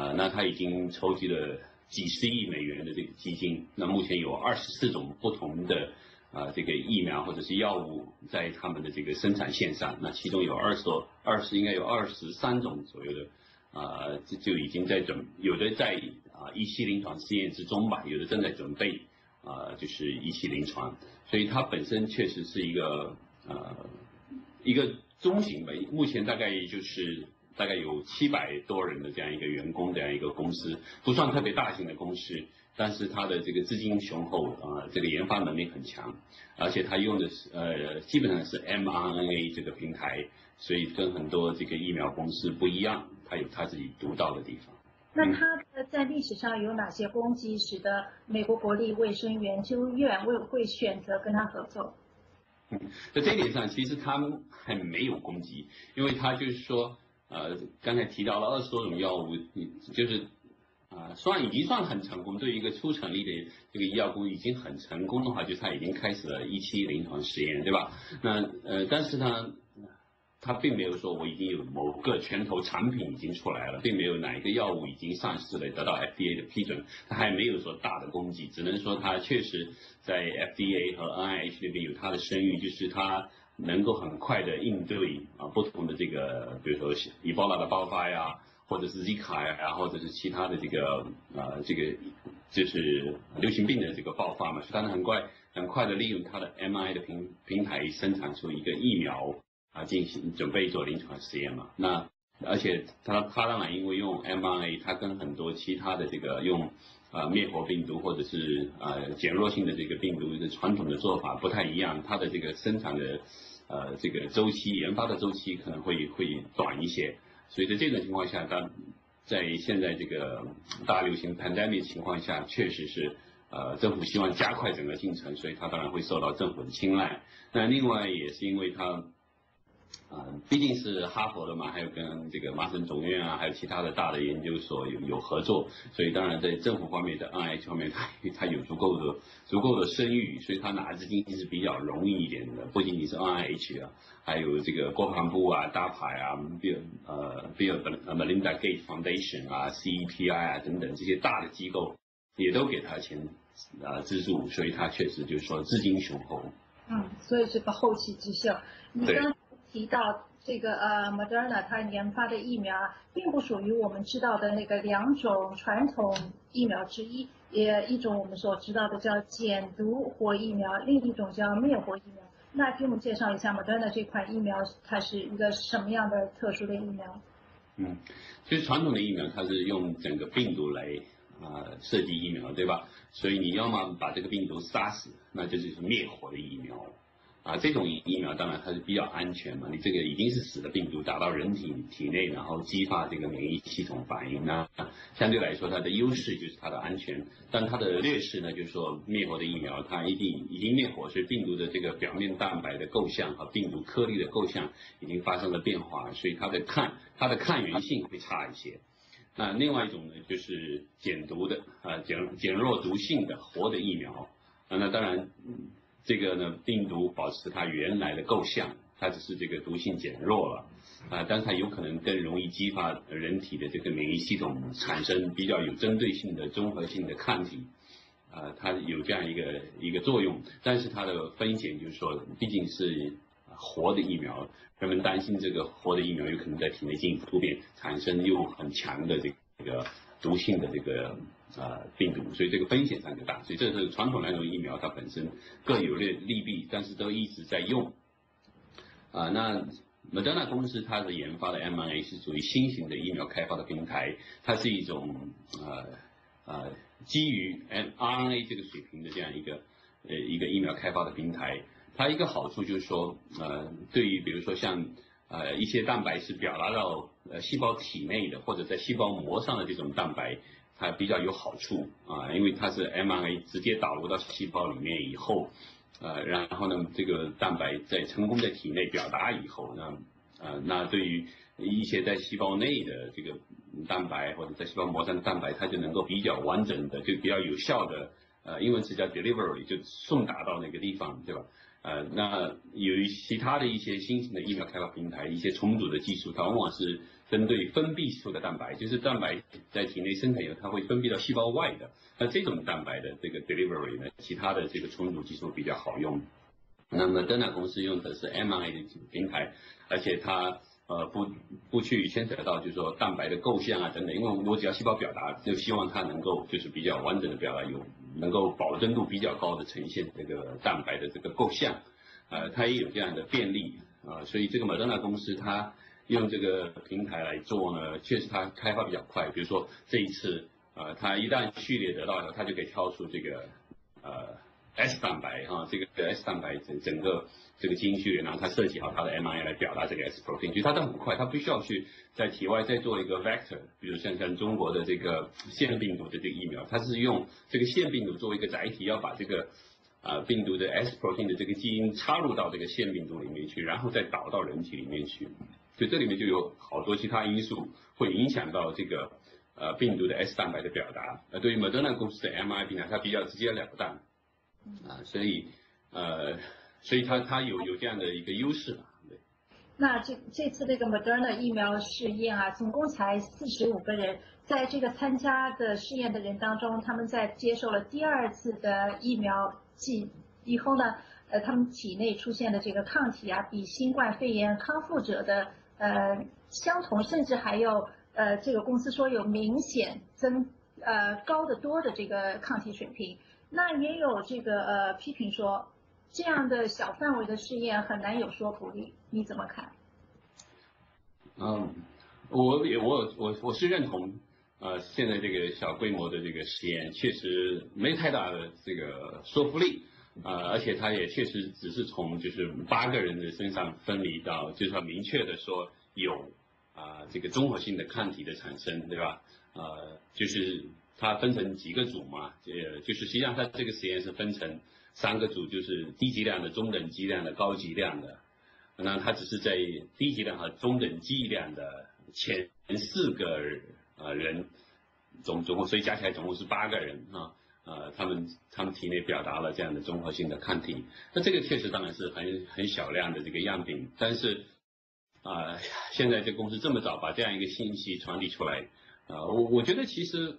啊、呃，那它已经筹集了几十亿美元的这个基金，那目前有二十四种不同的啊、呃、这个疫苗或者是药物在他们的这个生产线上，那其中有二十多二十应该有二十三种左右的啊、呃、就就已经在准，有的在啊、呃、一期临床试验之中吧，有的正在准备啊、呃、就是一期临床，所以它本身确实是一个呃一个中型吧，目前大概就是。大概有七百多人的这样一个员工，这样一个公司不算特别大型的公司，但是它的这个资金雄厚啊、呃，这个研发能力很强，而且它用的是呃基本上是 M R N A 这个平台，所以跟很多这个疫苗公司不一样，它有它自己独到的地方。那它在历史上有哪些功绩，使得美国国立卫生研究院委员会选择跟它合作？嗯，在这一点上其实它还没有功绩，因为它就是说。呃，刚才提到了二十多种药物，就是啊、呃，算已经算很成功。对于一个初成立的这个医药公司已经很成功的话，就是它已经开始了一期临床实验，对吧？那呃，但是呢，它并没有说我已经有某个拳头产品已经出来了，并没有哪一个药物已经上市了得到 F D A 的批准，它还没有说大的功绩，只能说它确实在 F D A 和 N I H 那边有它的声誉，就是它。能够很快的应对啊不同的这个，比如说 Ebola 的爆发呀，或者是 Zika 呀，或者是其他的这个呃这个就是流行病的这个爆发嘛，所以它很快很快的利用它的 M I 的平平台生产出一个疫苗啊，进行准备做临床实验嘛。那而且它它当然因为用 M R N A， 它跟很多其他的这个用啊、呃、灭活病毒或者是啊、呃、减弱性的这个病毒的传统的做法不太一样，它的这个生产的呃这个周期研发的周期可能会会短一些，所以在这种情况下，它在现在这个大流行 pandemic 情况下，确实是呃政府希望加快整个进程，所以它当然会受到政府的青睐。那另外也是因为它。啊、呃，毕竟是哈佛的嘛，还有跟这个麻省总院啊，还有其他的大的研究所有有合作，所以当然在政府方面的 N I H 方面，它它有足够的足够的声誉，所以它拿资金是比较容易一点的。不仅仅是 N I H 啊，还有这个国防部啊、大牌啊、Bill 呃 Bill Melinda Gates Foundation 啊、C E P I 啊等等这些大的机构也都给他钱啊、呃、资助，所以它确实就是说资金雄厚。嗯，所以这个后起之秀，你刚。提到这个呃 Moderna 它研发的疫苗并不属于我们知道的那个两种传统疫苗之一，也一种我们所知道的叫减毒活疫苗，另一种叫灭活疫苗。那给我们介绍一下 Moderna 这款疫苗它是一个什么样的特殊的疫苗？嗯，其实传统的疫苗它是用整个病毒来啊、呃、设计疫苗，对吧？所以你要么把这个病毒杀死，那就是灭活的疫苗。啊，这种疫苗当然它是比较安全嘛，你这个已经是死的病毒打到人体体内，然后激发这个免疫系统反应呢、啊，相对来说它的优势就是它的安全，但它的劣势呢就是说灭活的疫苗它一定已经灭活，所以病毒的这个表面蛋白的构象和病毒颗粒的构象已经发生了变化，所以它的抗它的抗原性会差一些。那另外一种呢就是减毒的啊减减弱毒性的活的疫苗，啊、那当然。这个呢，病毒保持它原来的构象，它只是这个毒性减弱了，啊，但是它有可能更容易激发人体的这个免疫系统产生比较有针对性的综合性的抗体，啊，它有这样一个一个作用，但是它的风险就是说，毕竟是活的疫苗，人们担心这个活的疫苗有可能在体内进行突变，产生又很强的这个毒性的这个。啊、呃，病毒，所以这个风险上就大，所以这是传统两种疫苗它本身各有利利弊，但是都一直在用。啊、呃，那 Moderna 公司它的研发的 M R N A 是属于新型的疫苗开发的平台，它是一种呃呃基于 mRNA 这个水平的这样一个呃一个疫苗开发的平台。它一个好处就是说，呃，对于比如说像呃一些蛋白是表达到呃细胞体内的或者在细胞膜上的这种蛋白。它比较有好处啊，因为它是 mRNA 直接导入到细胞里面以后，呃，然后呢，这个蛋白在成功在体内表达以后呢，呃，那对于一些在细胞内的这个蛋白或者在细胞膜上的蛋白，它就能够比较完整的，就比较有效的，呃，英文词叫 delivery， 就送达到那个地方，对吧？呃，那由于其他的一些新型的疫苗开发平台，一些重组的技术，它往往是针对分泌出的蛋白，就是蛋白在体内生产以后，它会分泌到细胞外的。那这种蛋白的这个 delivery 呢，其他的这个重组技术比较好用。那么Moderna公司用的是 mRNA 的平台，而且它呃不不去牵扯到就是说蛋白的构象啊等等，因为我只要细胞表达，就希望它能够就是比较完整的表达，有能够保真度比较高的呈现这个蛋白的这个构象。呃，它也有这样的便利啊、呃，所以这个Moderna公司它用这个平台来做呢，确实它开发比较快。比如说这一次，呃，它一旦序列得到以后，它就可以挑出这个呃 S 蛋白哈、啊，这个 S 蛋白整整个这个基因序列，然后它设计好它的 mRNA 来表达这个 S protein， 其实它都很快，它不需要去在体外再做一个 vector， 比如像像中国的这个腺病毒的这个疫苗，它是用这个腺病毒作为一个载体，要把这个。啊，病毒的 S protein 的这个基因插入到这个腺病毒里面去，然后再导到人体里面去，所以这里面就有好多其他因素会影响到这个呃病毒的 S 蛋白的表达。呃，对于 Moderna 公司的 mRNA 平台，它比较直截了当，啊，所以呃，所以它它有有这样的一个优势吧。对。那这这次这个 Moderna 疫苗试验啊，总共才四十五个人。在这个参加的试验的人当中，他们在接受了第二次的疫苗剂以后呢，呃，他们体内出现的这个抗体啊，比新冠肺炎康复者的呃相同，甚至还有呃，这个公司说有明显增呃高得多的这个抗体水平。那也有这个呃批评说，这样的小范围的试验很难有说服力，你怎么看？嗯，我也我我我是认同。呃，现在这个小规模的这个实验确实没太大的这个说服力，呃，而且它也确实只是从就是八个人的身上分离到，就是很明确的说有啊、呃、这个综合性的抗体的产生，对吧？呃，就是它分成几个组嘛，呃，就是实际上它这个实验是分成三个组，就是低剂量的、中等剂量的、高剂量的，那它只是在低剂量和中等剂量的前四个人。呃，人总总共，所以加起来总共是八个人啊，呃，他们他们体内表达了这样的综合性的抗体，那这个确实当然是很很小量的这个样品，但是啊、呃，现在这公司这么早把这样一个信息传递出来，啊、呃，我我觉得其实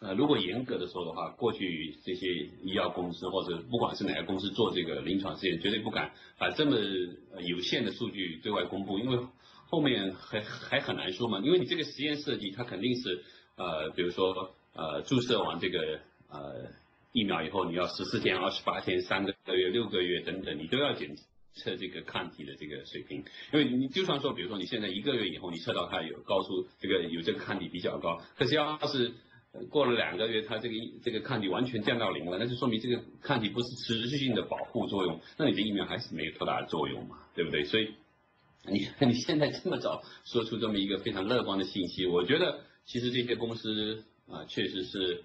呃，如果严格的说的话，过去这些医药公司或者不管是哪个公司做这个临床试验，绝对不敢把这么有限的数据对外公布，因为。后面还还很难说嘛，因为你这个实验设计，它肯定是呃，比如说呃，注射完这个呃疫苗以后，你要十四天、二十八天、三个月、六个月等等，你都要检测这个抗体的这个水平。因为你就算说，比如说你现在一个月以后，你测到它有高出这个有这个抗体比较高，可是要是过了两个月，它这个这个抗体完全降到零了，那就说明这个抗体不是持续性的保护作用，那你的疫苗还是没有多大的作用嘛，对不对？所以。你你现在这么早说出这么一个非常乐观的信息，我觉得其实这些公司啊、呃，确实是，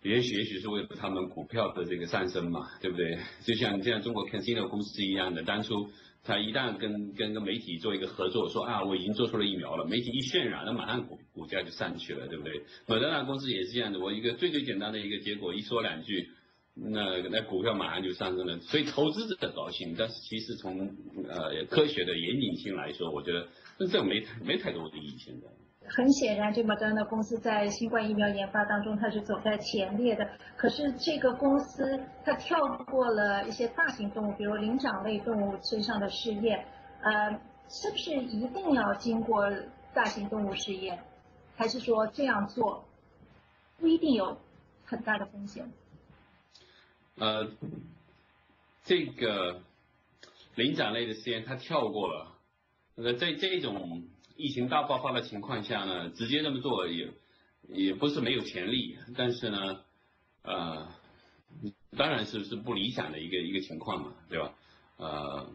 也许也许是为了他们股票的这个上升嘛，对不对？就像像中国 CanSino 公司一样的，当初他一旦跟跟个媒体做一个合作，说啊我已经做出了疫苗了，媒体一渲染，那马上股股价就上去了，对不对？Moderna公司也是这样的，我一个最最简单的一个结果一说两句。那那股票马上就上升了，所以投资者高兴，但是其实从呃科学的严谨性来说，我觉得那这没没太多的意义。现在很显然，这 Moderna 公司在新冠疫苗研发当中，它是走在前列的。可是这个公司它跳过了一些大型动物，比如灵长类动物身上的试验，呃，是不是一定要经过大型动物试验，还是说这样做不一定有很大的风险？呃，这个灵长类的实验它跳过了，那在这种疫情大爆发的情况下呢，直接这么做也也不是没有潜力，但是呢，呃，当然是是不理想的一个一个情况嘛，对吧？呃，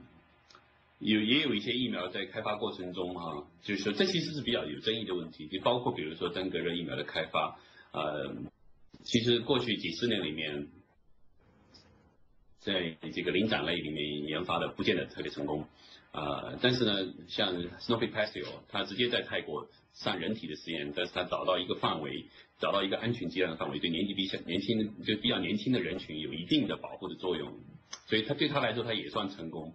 有也有一些疫苗在开发过程中哈、啊，就是说这其实是比较有争议的问题，就包括比如说登革热疫苗的开发，呃，其实过去几十年里面。在这个灵长类里面研发的不见得特别成功，呃，但是呢，像 Snowy Pastel， 它直接在泰国上人体的实验，但是它找到一个范围，找到一个安全剂量的范围，对年纪比较年轻的就比较年轻的人群有一定的保护的作用，所以它对它来说它也算成功。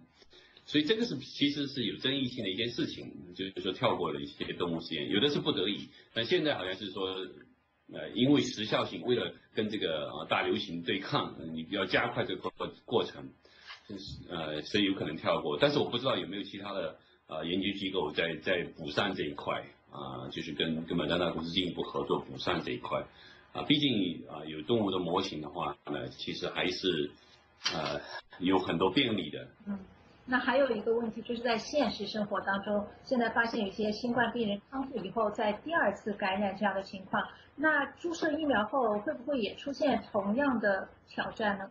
所以这个是其实是有争议性的一件事情，就是说跳过了一些动物实验，有的是不得已。但现在好像是说，呃，因为时效性，为了跟这个呃大流行对抗，你要加快这个过程，呃，所以有可能跳过。但是我不知道有没有其他的呃研究机构在在补上这一块啊、呃，就是跟跟Moderna公司进一步合作补上这一块啊、呃。毕竟啊、呃、有动物的模型的话呢，其实还是呃有很多便利的。嗯。那还有一个问题，就是在现实生活当中，现在发现有些新冠病人康复以后，在第二次感染这样的情况，那注射疫苗后会不会也出现同样的挑战呢？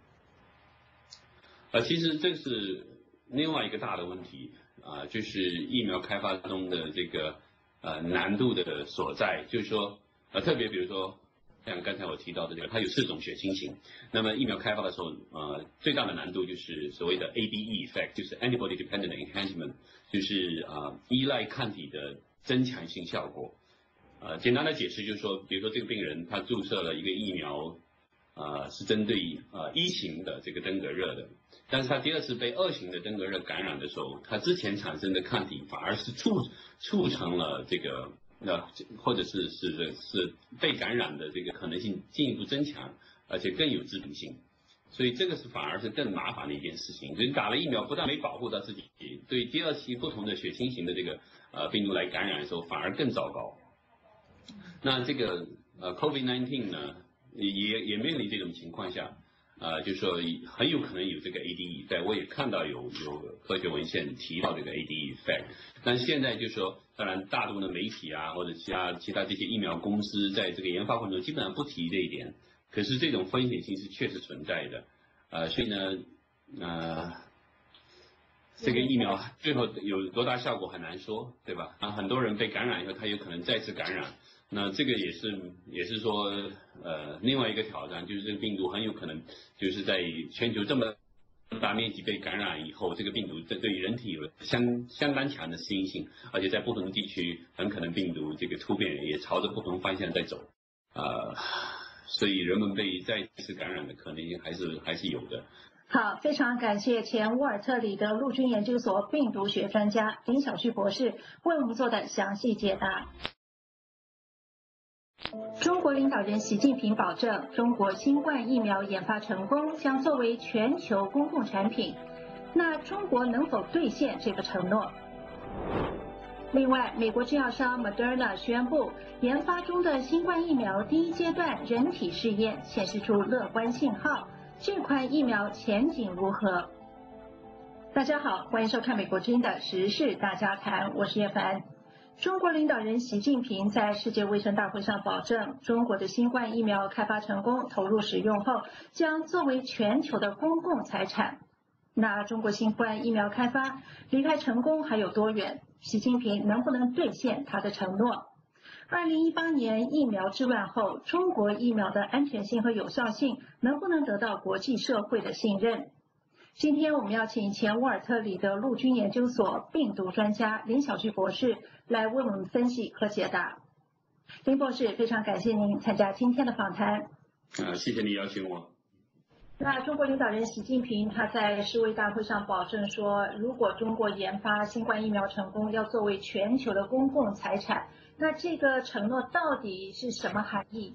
呃，其实这是另外一个大的问题啊、呃，就是疫苗开发中的这个呃难度的所在，就是说呃特别比如说像刚才我提到的这个，它有四种血清型。那么疫苗开发的时候，呃，最大的难度就是所谓的 A D E effect， 就是 antibody dependent enhancement， 就是啊、呃、依赖抗体的增强性效果。呃，简单的解释就是说，比如说这个病人他注射了一个疫苗，呃，是针对呃一型的这个登革热的，但是他第二次被二型的登革热感染的时候，他之前产生的抗体反而是促促成了这个。那或者是是是被感染的这个可能性进一步增强，而且更有致病性，所以这个是反而是更麻烦的一件事情。所以打了疫苗不但没保护到自己，对第二期不同的血清型的这个呃病毒来感染的时候反而更糟糕。那这个呃 COVID 十九 呢，也也面临这种情况下，呃，就说很有可能有这个 A D E， 在我也看到有有科学文献提到这个 A D E effect， 但现在就说。当然，大陆的媒体啊，或者其他其他这些疫苗公司，在这个研发过程中基本上不提这一点。可是这种风险性是确实存在的，呃，所以呢，呃，这个疫苗最后有多大效果很难说，对吧？啊，很多人被感染以后，他有可能再次感染，那这个也是也是说，呃，另外一个挑战就是这个病毒很有可能就是在全球这么大面积被感染以后，这个病毒对对人体有相相当强的适应性，而且在不同地区很可能病毒这个突变也朝着不同方向在走，呃，所以人们被再次感染的可能性还是还是有的。好，非常感谢前沃尔特里德陆军研究所病毒学专家林小旭博士为我们做的详细解答。中国领导人习近平保证，中国新冠疫苗研发成功将作为全球公共产品。那中国能否兑现这个承诺？另外，美国制药商 Moderna 宣布，研发中的新冠疫苗第一阶段人体试验显示出乐观信号。这款疫苗前景如何？大家好，欢迎收看《美国之音》的时事大家谈，我是叶凡。中国领导人习近平在世界卫生大会上保证，中国的新冠疫苗开发成功投入使用后，将作为全球的公共财产。那中国新冠疫苗开发离开成功还有多远？习近平能不能兑现他的承诺？二零一八年疫苗之乱后，中国疫苗的安全性和有效性能不能得到国际社会的信任？今天我们要请前沃尔特里德陆军研究所病毒专家林小旭博士来为我们分析和解答。林博士，非常感谢您参加今天的访谈。啊，谢谢你邀请我。那中国领导人习近平他在世卫大会上保证说，如果中国研发新冠疫苗成功，要作为全球的公共财产。那这个承诺到底是什么含义？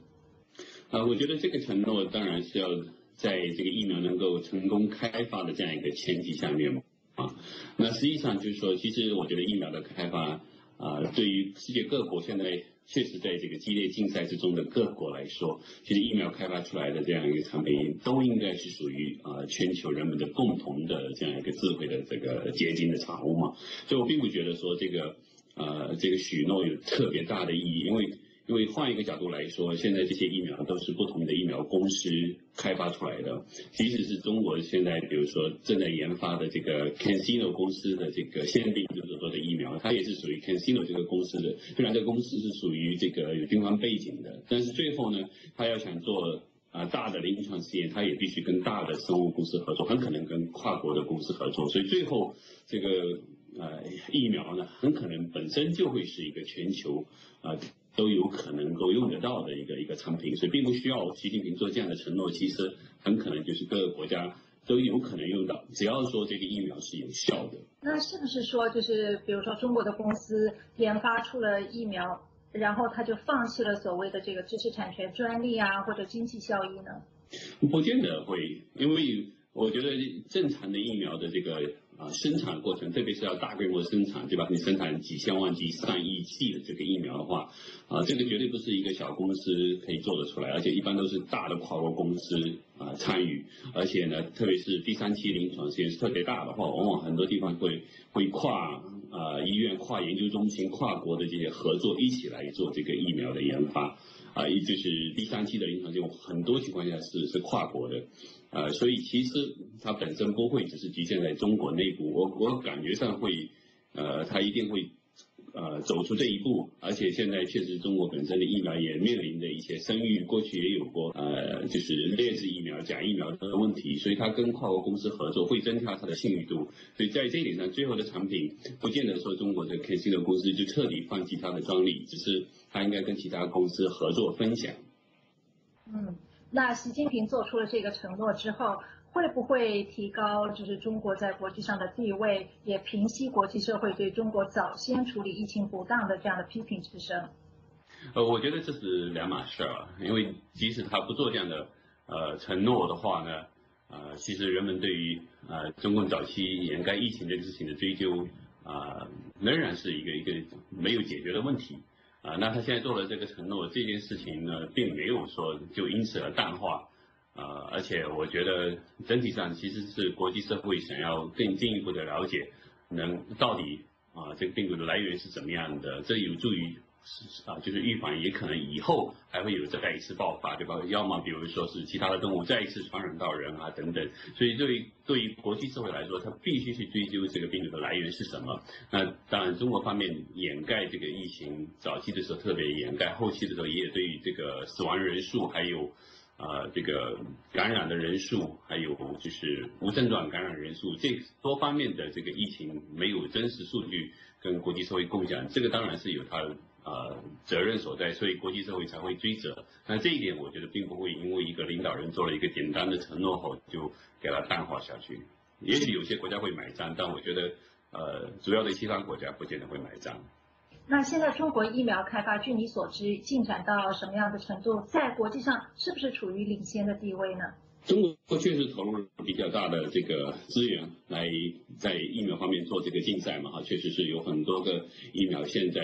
啊，我觉得这个承诺当然是要。在这个疫苗能够成功开发的这样一个前提下面嘛，啊，那实际上就是说，其实我觉得疫苗的开发啊、呃，对于世界各国现在确实在这个激烈竞赛之中的各国来说，其实疫苗开发出来的这样一个产品，都应该是属于啊、呃、全球人们的共同的这样一个智慧的这个结晶的产物嘛，所以我并不觉得说这个呃这个许诺有特别大的意义，因为。因为换一个角度来说，现在这些疫苗都是不同的疫苗公司开发出来的。即使是中国现在，比如说正在研发的这个 CanSino 公司的这个腺病毒所做的疫苗，它也是属于 CanSino 这个公司的。虽然这个公司是属于这个有军方背景的，但是最后呢，它要想做。啊，大的临床试验，它也必须跟大的生物公司合作，很可能跟跨国的公司合作，所以最后这个呃疫苗呢，很可能本身就会是一个全球啊、呃、都有可能够用得到的一个一个产品，所以并不需要习近平做这样的承诺，其实很可能就是各个国家都有可能用到，只要说这个疫苗是有效的。那是不是说就是比如说中国的公司研发出了疫苗，然后他就放弃了所谓的这个知识产权专利啊或者经济效益呢？不见得会，因为我觉得正常的疫苗的这个啊生产过程，特别是要大规模生产，对吧？你生产几千万剂、上亿剂的这个疫苗的话，啊，这个绝对不是一个小公司可以做得出来，而且一般都是大的跨国公司啊参与，而且呢，特别是第三期临床实验室特别大的话，往往很多地方会会跨。呃，医院跨研究中心、跨国的这些合作一起来做这个疫苗的研发，啊、呃，也就是第三期的临床试验，很多情况下是是跨国的，呃，所以其实它本身不会只是局限在中国内部，我我感觉上会，呃，它一定会，呃，走出这一步，而且现在确实中国本身的疫苗也面临着一些声誉，过去也有过，呃，就是劣质疫苗、假疫苗的问题，所以它跟跨国公司合作会增加它的信誉度，所以在这一点上，最后的产品不见得说中国的 CanSino 公司就彻底放弃它的专利，只是它应该跟其他公司合作分享。嗯，那习近平做出了这个承诺之后，会不会提高就是中国在国际上的地位，也平息国际社会对中国早先处理疫情不当的这样的批评之声？呃，我觉得这是两码事儿，因为即使他不做这样的呃承诺的话呢，呃，其实人们对于呃中共早期掩盖疫情这个事情的追究啊、呃，仍然是一个一个没有解决的问题。啊、呃，那他现在做了这个承诺，这件事情呢，并没有说就因此而淡化。呃，而且我觉得整体上其实是国际社会想要更进一步的了解，能到底啊、呃、这个病毒的来源是怎么样的，这有助于啊、呃、就是预防，也可能以后还会有再一次爆发，对吧？要么比如说是其他的动物再一次传染到人啊等等，所以对于对于国际社会来说，它必须去追究这个病毒的来源是什么。那当然，中国方面掩盖这个疫情早期的时候特别掩盖，后期的时候也对于这个死亡人数还有。呃，这个感染的人数，还有就是无症状感染人数，这多方面的这个疫情没有真实数据跟国际社会共享，这个当然是有它呃责任所在，所以国际社会才会追责。那这一点我觉得并不会因为一个领导人做了一个简单的承诺后就给它淡化下去。也许有些国家会买账，但我觉得呃主要的西方国家不见得会买账。那现在中国疫苗开发，据你所知进展到什么样的程度？在国际上是不是处于领先的地位呢？中国确实投入了比较大的这个资源来在疫苗方面做这个竞赛嘛，哈，确实是有很多个疫苗现在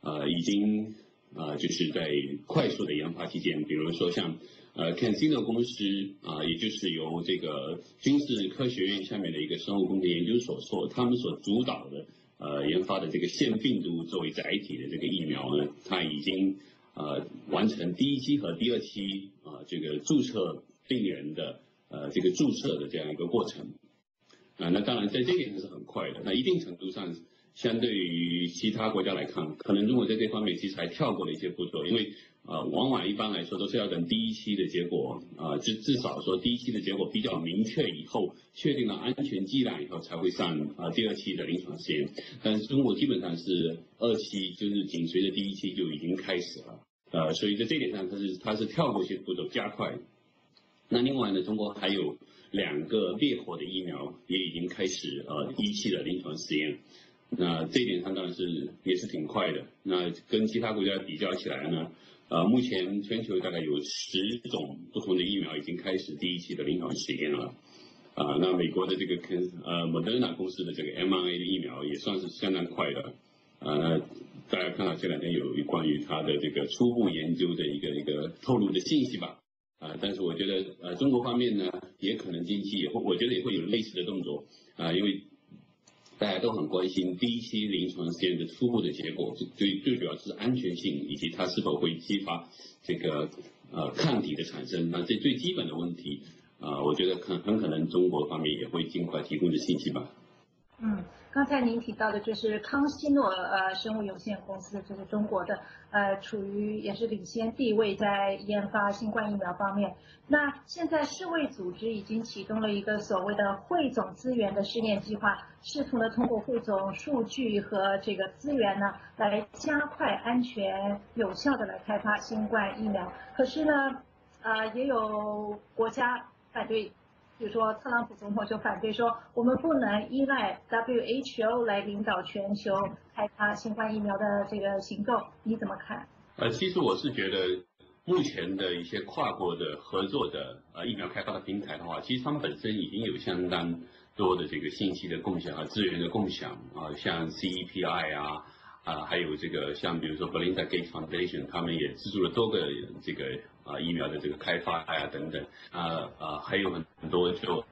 呃已经呃就是在快速的研发期间，比如说像呃 CanSino 公司啊、呃，也就是由这个军事科学院下面的一个生物工程研究所所他们所主导的。呃，研发的这个腺病毒作为载体的这个疫苗呢，它已经呃完成第一期和第二期啊、呃、这个注册病人的呃这个注册的这样一个过程啊、呃，那当然在这点上是很快的。那一定程度上，相对于其他国家来看，可能中国在这方面其实还跳过了一些步骤，因为呃往往一般来说都是要等第一期的结果啊、呃，至至少说第一期的结果比较明确以后，确定了安全剂量以后才会上啊、呃、第二期的临床试验。但是中国基本上是二期，就是紧随着第一期就已经开始了，呃，所以在这点上它是它是跳过一些步骤加快。那另外呢，中国还有两个灭活的疫苗也已经开始呃一期的临床试验。那这一点上当然是也是挺快的。那跟其他国家比较起来呢，呃，目前全球大概有十种不同的疫苗已经开始第一期的临床实验了。啊、呃，那美国的这个呃 Moderna 公司的这个 M R N A 的疫苗也算是相当快的。呃，大家看到这两天有关于它的这个初步研究的一个一个透露的信息吧。啊、呃，但是我觉得呃中国方面呢，也可能近期也会，我觉得也会有类似的动作。啊、呃，因为。大家都很关心第一期临床试验的初步的结果，最最主要是安全性以及它是否会激发这个呃抗体的产生。那这最基本的问题，啊、呃，我觉得很很可能中国方面也会尽快提供的信息吧。嗯，刚才您提到的就是康希诺呃生物有限公司，就是中国的呃处于也是领先地位在研发新冠疫苗方面。那现在世卫组织已经启动了一个所谓的汇总资源的试验计划，试图呢通过汇总数据和这个资源呢来加快安全有效的来开发新冠疫苗。可是呢，呃也有国家反对。比如说特朗普总统就反对说，我们不能依赖 W H O 来领导全球开发新冠疫苗的这个行动，你怎么看？呃，其实我是觉得。 目前的一些跨国的合作的呃疫苗开发的平台的话，其实他们本身已经有相当多的这个信息的共享和资源的共享啊，像 C E P I 啊啊，还有这个像比如说 Belinda Gates Foundation， 他们也资助了多个这个啊疫苗的这个开发呀等等啊啊，还有很多就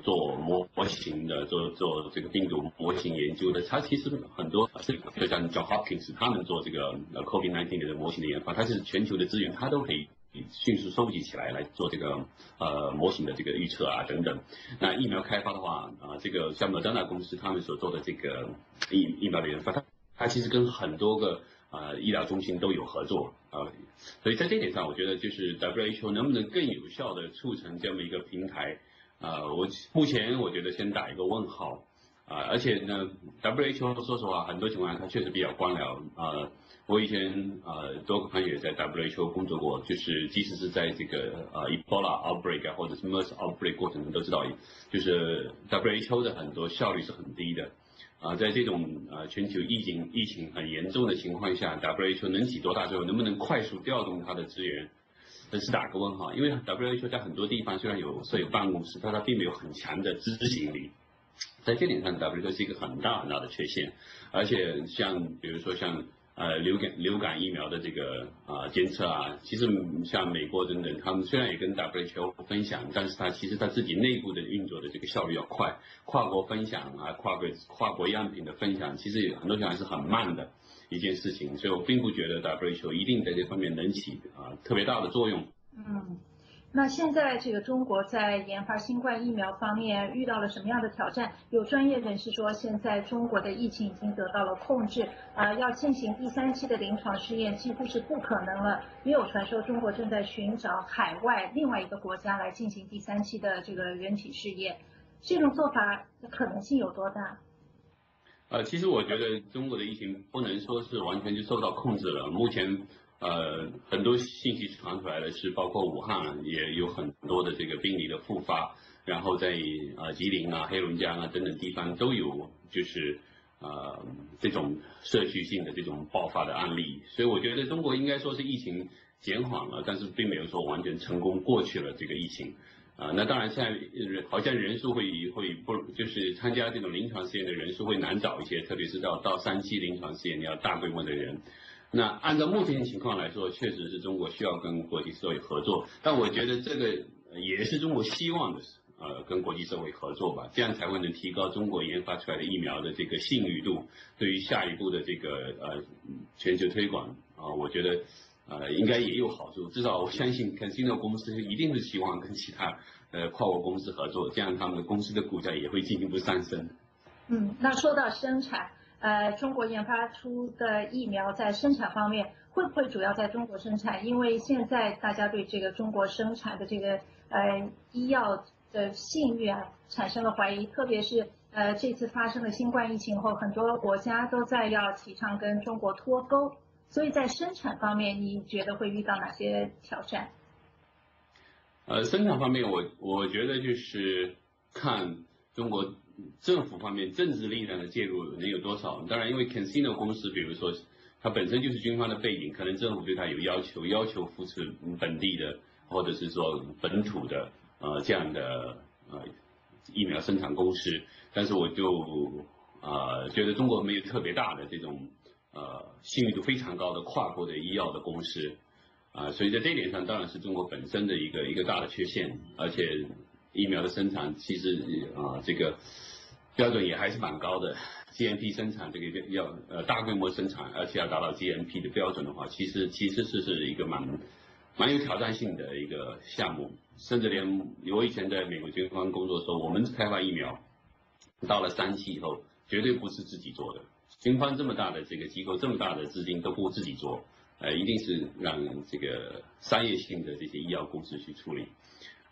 做模模型的，做做这个病毒模型研究的，它其实很多这个就像 John Hopkins 他们做这个 COVID 十九 的模型的研发，它是全球的资源，它都可以迅速收集起来来做这个呃模型的这个预测啊等等。那疫苗开发的话啊、呃，这个像 Moderna 公司他们所做的这个疫疫苗的研发，它它其实跟很多个呃医疗中心都有合作啊、呃，所以在这点上，我觉得就是 W H O 能不能更有效的促成这么一个平台。 呃，我目前我觉得先打一个问号，啊、呃，而且呢 ，W H O 说实话，很多情况下它确实比较官僚。呃，我以前呃多个朋友也在 W H O 工作过，就是即使是在这个呃 Ebola outbreak 啊，或者是 MERS outbreak 过程中都知道，就是 W H O 的很多效率是很低的。啊、呃，在这种呃全球疫情疫情很严重的情况下 ，W H O 能起多大作用？能不能快速调动它的资源？ 这是打个问号，因为 W H O 在很多地方虽然有设有办公室，但它并没有很强的执行力，在这点上 W H O 是一个很大很大的缺陷。而且像比如说像呃流感流感疫苗的这个啊、呃、监测啊，其实像美国等等，他们虽然也跟 W H O 分享，但是它其实它自己内部的运作的这个效率要快，跨国分享啊，跨国跨国样品的分享，其实很多情况是很慢的。 一件事情，所以我并不觉得 W H O 一定在这方面能起啊特别大的作用。嗯，那现在这个中国在研发新冠疫苗方面遇到了什么样的挑战？有专业人士说，现在中国的疫情已经得到了控制，啊、呃，要进行第三期的临床试验几乎是不可能了。也有传说中国正在寻找海外另外一个国家来进行第三期的这个人体试验，这种做法的可能性有多大？ 呃，其实我觉得中国的疫情不能说是完全就受到控制了。目前，呃，很多信息传出来的是，包括武汉也有很多的这个病例的复发，然后在呃吉林啊、黑龙江啊等等地方都有就是呃这种社区性的这种爆发的案例。所以我觉得中国应该说是疫情减缓了，但是并没有说完全成功过去了这个疫情。 啊、呃，那当然，现在好像人数会会不，就是参加这种临床试验的人数会难找一些，特别是到到三期临床试验，你要大规模的人。那按照目前情况来说，确实是中国需要跟国际社会合作，但我觉得这个也是中国希望的，呃，跟国际社会合作吧，这样才会能提高中国研发出来的疫苗的这个信誉度，对于下一步的这个呃全球推广啊、呃，我觉得。 呃，应该也有好处，至少我相信 CanSino 公司一定是希望跟其他呃跨国公司合作，这样他们的公司的股价也会进一步上升。嗯，那说到生产，呃，中国研发出的疫苗在生产方面会不会主要在中国生产？因为现在大家对这个中国生产的这个呃医药的信誉啊产生了怀疑，特别是呃这次发生了新冠疫情后，很多国家都在要提倡跟中国脱钩。 所以在生产方面，你觉得会遇到哪些挑战？呃，生产方面我，我我觉得就是看中国政府方面政治力量的介入能有多少。当然，因为 CanSino 公司，比如说它本身就是军方的背景，可能政府对它有要求，要求扶持本地的或者是说本土的呃这样的呃疫苗生产公司。但是我就呃觉得中国没有特别大的这种。 呃，信誉度非常高的跨国的医药的公司，啊、呃，所以在这点上当然是中国本身的一个一个大的缺陷，而且疫苗的生产其实啊、呃、这个标准也还是蛮高的 ，G M P 生产这个要呃大规模生产，而且要达到 G M P 的标准的话，其实其实是是一个蛮蛮有挑战性的一个项目，甚至连我以前在美国军方工作的时候，我们开发疫苗到了三期以后，绝对不是自己做的。 军方这么大的这个机构，这么大的资金都不自己做，呃，一定是让这个商业性的这些医药公司去处理，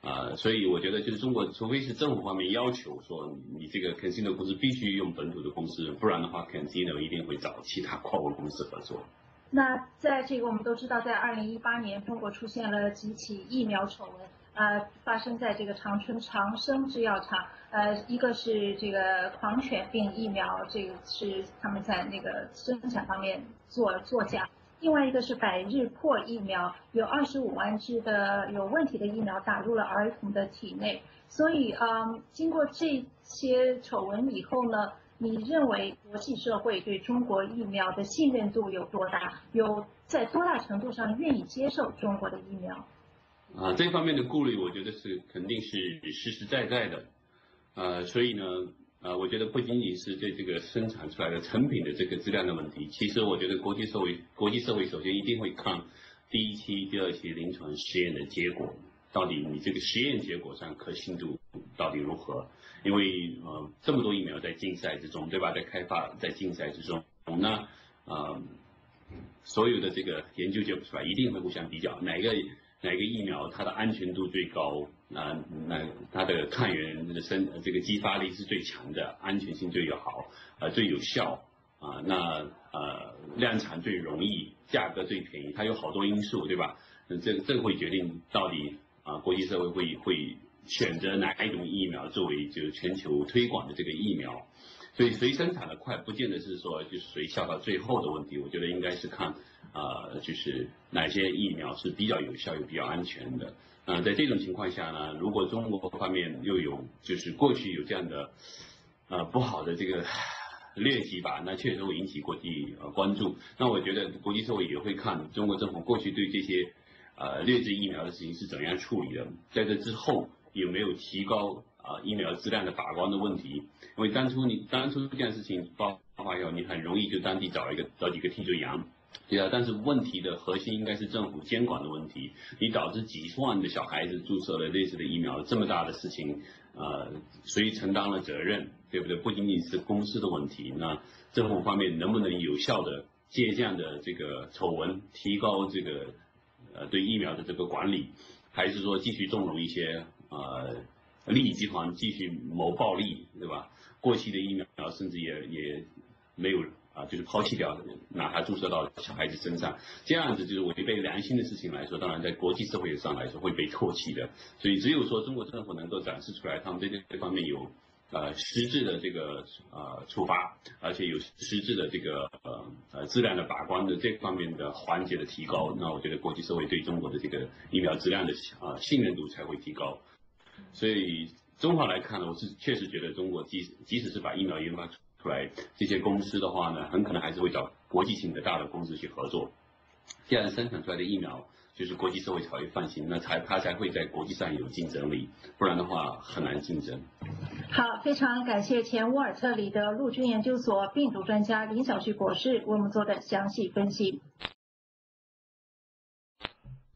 啊、呃，所以我觉得就是中国，除非是政府方面要求说你这个 CanSino 公司必须用本土的公司，不然的话 CanSino 一定会找其他跨国公司合作。那在这个我们都知道，在二零一八年中国出现了几起疫苗丑闻。呃发生在这个长春长生制药厂，呃一个是这个狂犬病疫苗，这个是他们在那个生产方面做作假。 另外一个是百日破疫苗，有二十五万支的有问题的疫苗打入了儿童的体内，所以嗯，经过这些丑闻以后呢，你认为国际社会对中国疫苗的信任度有多大？有在多大程度上愿意接受中国的疫苗？啊，这方面的顾虑，我觉得是肯定是实实在在的，呃，所以呢。 呃，我觉得不仅仅是对这个生产出来的成品的这个质量的问题，其实我觉得国际社会，国际社会首先一定会看第一期、第二期临床实验的结果，到底你这个实验结果上可信度到底如何？因为呃这么多疫苗在竞赛之中，对吧？在开发在竞赛之中，那呃所有的这个研究结果出来，一定会互相比较，哪一个？ 哪个疫苗它的安全度最高？那那它的抗原的生这个激发力是最强的，安全性最好，呃最有效啊、呃。那呃量产最容易，价格最便宜，它有好多因素，对吧？这这会决定到底啊、呃、国际社会会会选择哪一种疫苗作为就是全球推广的这个疫苗。所以谁生产的快，不见得是说就是谁效到最后的问题。我觉得应该是看。 呃，就是哪些疫苗是比较有效又比较安全的？呃，在这种情况下呢，如果中国方面又有就是过去有这样的呃不好的这个劣迹吧，那确实会引起国际呃关注。那我觉得国际社会也会看中国政府过去对这些呃劣质疫苗的事情是怎样处理的，在这之后有没有提高啊、呃、疫苗质量的把关的问题？因为当初你当初这件事情爆发以后，你很容易就当地找一个找几个替罪羊。 对啊，但是问题的核心应该是政府监管的问题。你导致几十万的小孩子注射了类似的疫苗，这么大的事情，呃，谁承担了责任，对不对？不仅仅是公司的问题，那政府方面能不能有效的借这样的这个丑闻，提高这个呃对疫苗的这个管理，还是说继续纵容一些呃利益集团继续谋暴利，对吧？过期的疫苗甚至也也没有。 啊，就是抛弃掉，哪怕注射到小孩子身上，这样子就是违背良心的事情来说，当然在国际社会上来说会被唾弃的。所以只有说中国政府能够展示出来，他们对这方面有呃实质的这个呃处罚，而且有实质的这个呃呃质量的把关的这方面的环节的提高，那我觉得国际社会对中国的这个疫苗质量的啊、呃、信任度才会提高。所以综合来看呢，我是确实觉得中国即即使是把疫苗研发出。 出来，这些公司的话呢，很可能还是会找国际性的大的公司去合作，这样生产出来的疫苗，就是国际社会才会放心，那才它才会在国际上有竞争力，不然的话很难竞争。好，非常感谢前沃尔特里德陆军研究所病毒专家林小旭博士为我们做的详细分析。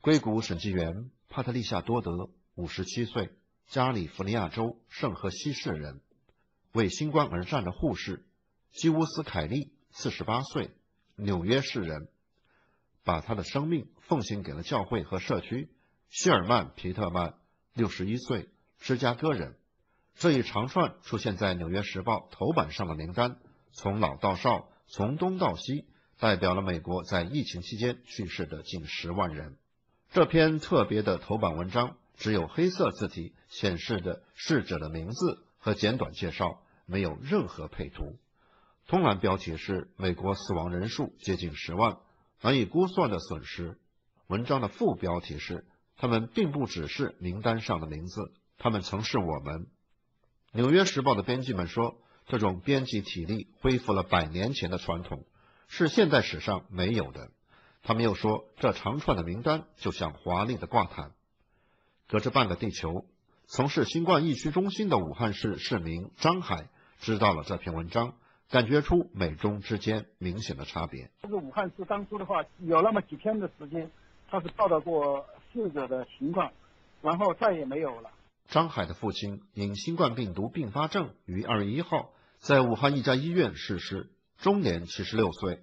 硅谷审计员帕特丽夏多德，五十七岁，加利福尼亚州圣荷西市人。 为新冠而战的护士基乌斯凯利，四十八岁，纽约市人，把他的生命奉献给了教会和社区。希尔曼·皮特曼，六十一岁，芝加哥人。这一长串出现在《纽约时报》头版上的名单，从老到少，从东到西，代表了美国在疫情期间去世的近十万人。这篇特别的头版文章只有黑色字体显示的逝者的名字。 和简短介绍，没有任何配图。通栏标题是“美国死亡人数接近十万，难以估算的损失”。文章的副标题是“他们并不只是名单上的名字，他们曾是我们”。《纽约时报》的编辑们说，这种编辑体力恢复了百年前的传统，是现代史上没有的。他们又说，这长串的名单就像华丽的挂毯，隔着半个地球。 从事新冠疫区中心的武汉市市民张海知道了这篇文章，感觉出美中之间明显的差别。这个武汉市当初的话，有那么几天的时间，它是报道过逝者的情况，然后再也没有了。张海的父亲因新冠病毒并发症于二月一号在武汉一家医院逝世，终年七十六岁。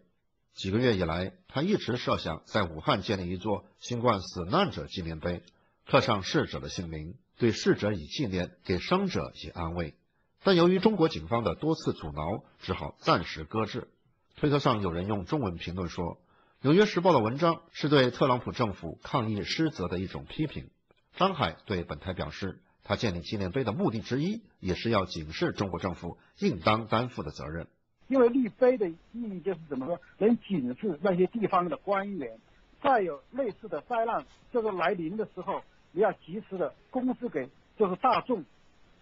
几个月以来，他一直设想在武汉建立一座新冠死难者纪念碑，刻上逝者的姓名。 对逝者以纪念，给伤者以安慰，但由于中国警方的多次阻挠，只好暂时搁置。推特上有人用中文评论说，《纽约时报》的文章是对特朗普政府抗疫失责的一种批评。张海对本台表示，他建立纪念碑的目的之一，也是要警示中国政府应当担负的责任。因为立碑的意义就是怎么说，能警示那些地方的官员，再有类似的灾难就是来临的时候，你要及时的公示给就是大众，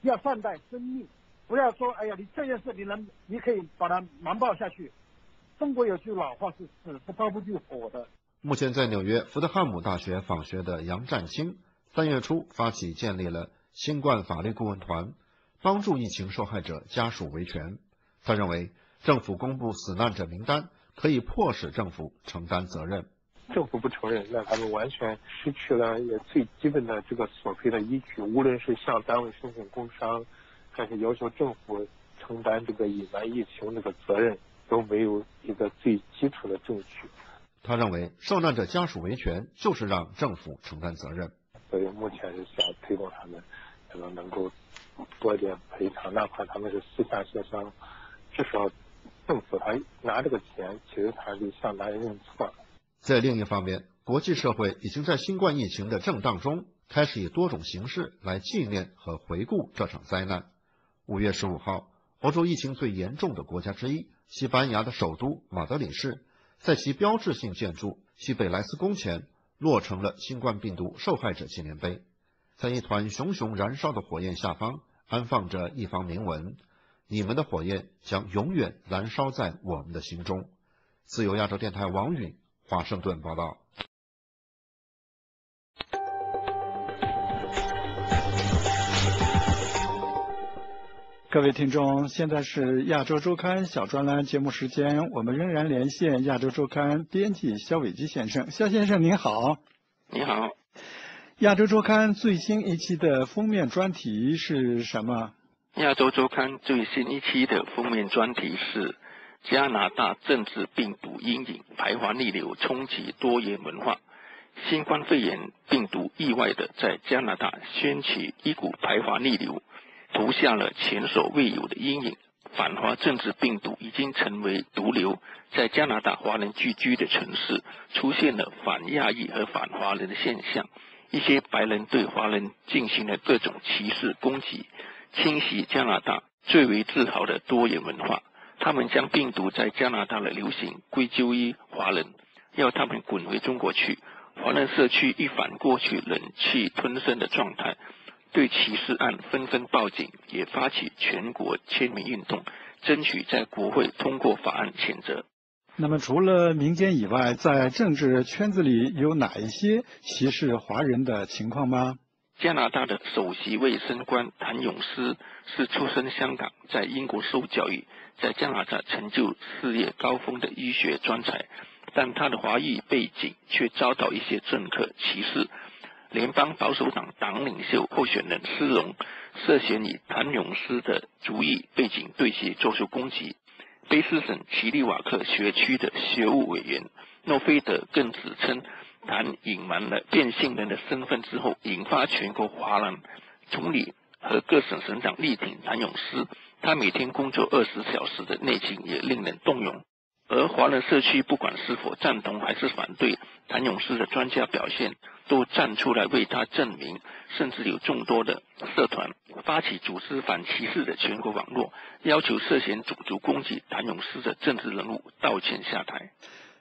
要善待生命，不要说哎呀，你这件事你能你可以把它瞒报下去。中国有句老话是死是包不住火的。目前在纽约福特汉姆大学访学的杨占清，三月初发起建立了新冠法律顾问团，帮助疫情受害者家属维权。他认为，政府公布死难者名单可以迫使政府承担责任。政府不承认，那咱们完全失去了也最基本的这个索赔的依据。无论是向单位申请工伤，还是要求政府承担这个隐瞒疫情这个责任，都没有一个最基础的证据。他认为，受难者家属维权就是让政府承担责任。所以目前是想推动他们，可能能够多点赔偿，哪怕他们是私下协商，至少政府他拿这个钱，其实他是向别人认错了。在另一方面，国际社会已经在新冠疫情的震荡中，开始以多种形式来纪念和回顾这场灾难。五月十五号，欧洲疫情最严重的国家之一，西班牙的首都马德里市，在其标志性建筑西贝莱斯宫前落成了新冠病毒受害者纪念碑。在一团熊熊燃烧的火焰下方，安放着一方铭文：你们的火焰将永远燃烧在我们的心中。自由亚洲电台王允，华盛顿报道。各位听众，现在是亚洲周刊小专栏节目时间，我们仍然连线亚洲周刊编辑肖伟基先生。肖先生您好。你好。亚洲周刊最新一期的封面专题是什么？亚洲周刊最新一期的封面专题是加拿大政治病毒阴影，排华逆流冲击多元文化，新冠肺炎病毒意外的在加拿大掀起一股排华逆流，投下了前所未有的阴影。反华政治病毒已经成为毒瘤，在加拿大华人聚居的城市出现了反亚裔和反华人的现象，一些白人对华人进行了各种歧视攻击，侵袭加拿大最为自豪的多元文化。他们将病毒在加拿大的流行归咎于华人，要他们滚回中国去。华人社区一反过去忍气吞声的状态，对歧视案纷纷报警，也发起全国签名运动，争取在国会通过法案谴责。那么除了民间以外，在政治圈子里有哪一些歧视华人的情况吗？加拿大的首席卫生官谭咏诗是出身香港，在英国受教育，在加拿大成就事业高峰的医学专才，但他的华裔背景却遭到一些政客歧视。联邦保守党党领袖候选人施荣涉嫌以谭咏诗的族裔背景对其做出攻击。卑诗省奇利瓦克学区的学务委员诺菲德更指称，谭隐瞒了变性人的身份之后，引发全国华人、总理和各省省长力挺谭咏诗。他每天工作二十小时的内情也令人动容。而华人社区不管是否赞同还是反对谭咏诗的专家表现，都站出来为他证明，甚至有众多的社团发起组织反歧视的全国网络，要求涉嫌种族攻击谭咏诗的政治人物道歉下台。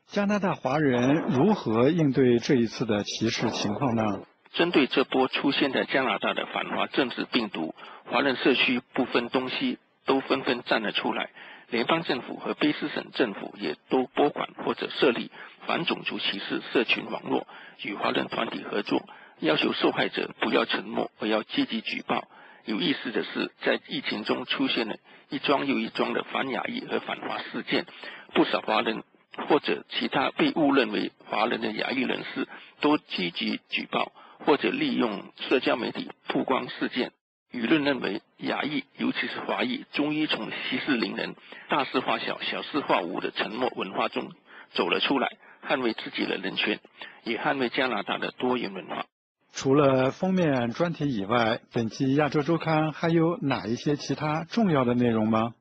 加拿大华人如何应对这一次的歧视情况呢？针对这波出现在加拿大的反华政治病毒，华人社区不分东西都纷纷站了出来。联邦政府和卑诗省政府也都拨款或者设立反种族歧视社群网络，与华人团体合作，要求受害者不要沉默，而要积极举报。有意思的是，在疫情中出现了一桩又一桩的反亚裔和反华事件，不少华人或者其他被误认为华人的亚裔人士都积极举报或者利用社交媒体曝光事件。舆论认为，亚裔尤其是华裔终于从息事宁人、大事化小、小事化无的沉默文化中走了出来，捍卫自己的人权，也捍卫加拿大的多元文化。除了封面专题以外，本期亚洲周刊还有哪一些其他重要的内容吗？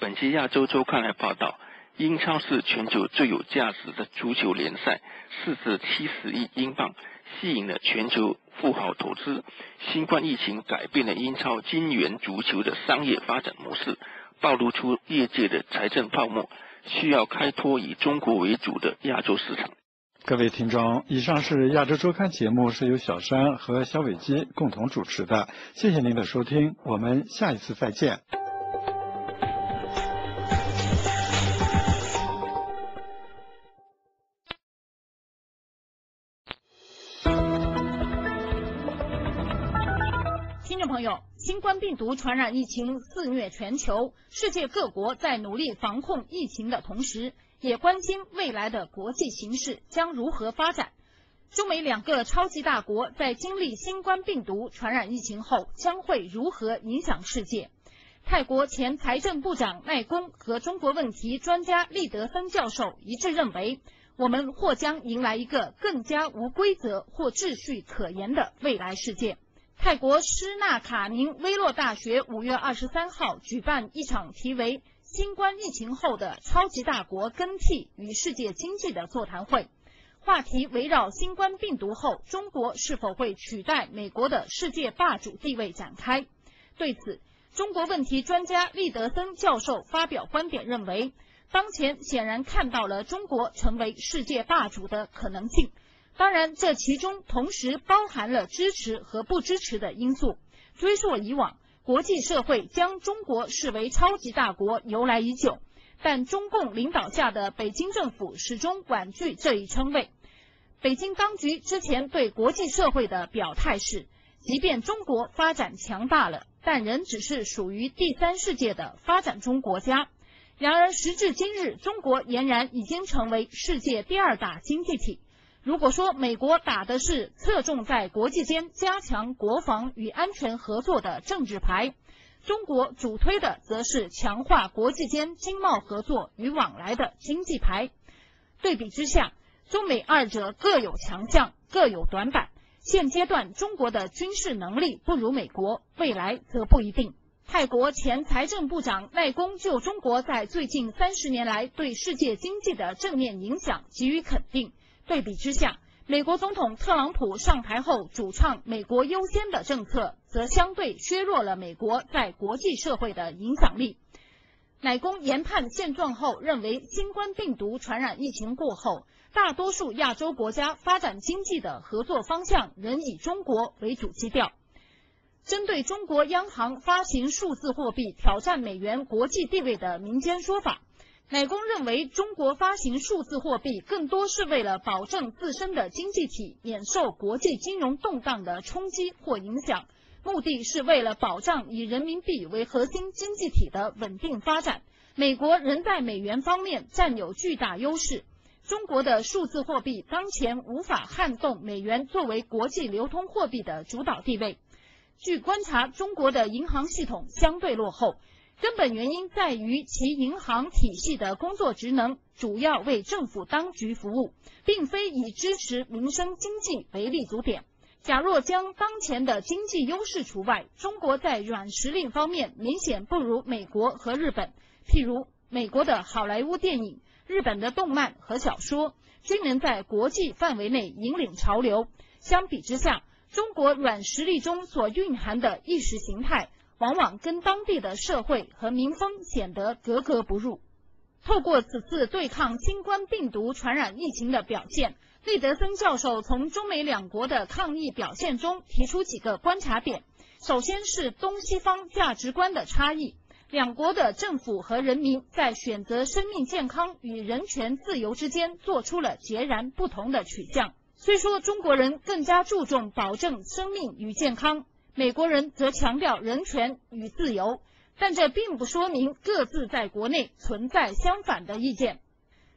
本期亚洲周刊还报道，英超是全球最有价值的足球联赛，市值七十亿英镑，吸引了全球富豪投资。新冠疫情改变了英超金元足球的商业发展模式，暴露出业界的财政泡沫，需要开拓以中国为主的亚洲市场。各位听众，以上是亚洲周刊节目，是由小山和小伟基共同主持的。谢谢您的收听，我们下一次再见。听众朋友，新冠病毒传染疫情肆虐全球，世界各国在努力防控疫情的同时，也关心未来的国际形势将如何发展。中美两个超级大国在经历新冠病毒传染疫情后，将会如何影响世界？泰国前财政部长奈公和中国问题专家利德森教授一致认为，我们或将迎来一个更加无规则或秩序可言的未来世界。泰国施纳卡宁威洛大学五月二十三号举办一场题为新冠疫情后的超级大国更替与世界经济的座谈会，话题围绕新冠病毒后中国是否会取代美国的世界霸主地位展开。对此，中国问题专家利德森教授发表观点认为，当前显然看到了中国成为世界霸主的可能性，当然这其中同时包含了支持和不支持的因素。追溯以往，国际社会将中国视为超级大国由来已久，但中共领导下的北京政府始终婉拒这一称谓。北京当局之前对国际社会的表态是，即便中国发展强大了，但仍只是属于第三世界的发展中国家。然而时至今日，中国俨然已经成为世界第二大经济体。如果说美国打的是侧重在国际间加强国防与安全合作的政治牌，中国主推的则是强化国际间经贸合作与往来的经济牌。对比之下，中美二者各有强项，各有短板。现阶段中国的军事能力不如美国，未来则不一定。泰国前财政部长奈公就中国在最近三十年来对世界经济的正面影响给予肯定。对比之下，美国总统特朗普上台后主唱美国优先的政策，则相对削弱了美国在国际社会的影响力。乃公研判现状后认为，新冠病毒传染疫情过后，大多数亚洲国家发展经济的合作方向仍以中国为主基调。针对中国央行发行数字货币挑战美元国际地位的民间说法，乃公认为，中国发行数字货币更多是为了保证自身的经济体免受国际金融动荡的冲击或影响，目的是为了保障以人民币为核心经济体的稳定发展。美国仍在美元方面占有巨大优势，中国的数字货币当前无法撼动美元作为国际流通货币的主导地位。据观察，中国的银行系统相对落后，根本原因在于其银行体系的工作职能主要为政府当局服务，并非以支持民生经济为立足点。假若将当前的经济优势除外，中国在软实力方面明显不如美国和日本。譬如，美国的好莱坞电影、日本的动漫和小说均能在国际范围内引领潮流。相比之下，中国软实力中所蕴含的意识形态往往跟当地的社会和民风显得格格不入。透过此次对抗新冠病毒传染疫情的表现，利德森教授从中美两国的抗疫表现中提出几个观察点。首先是东西方价值观的差异，两国的政府和人民在选择生命健康与人权自由之间做出了截然不同的取向。虽说中国人更加注重保证生命与健康，美国人则强调人权与自由，但这并不说明各自在国内存在相反的意见。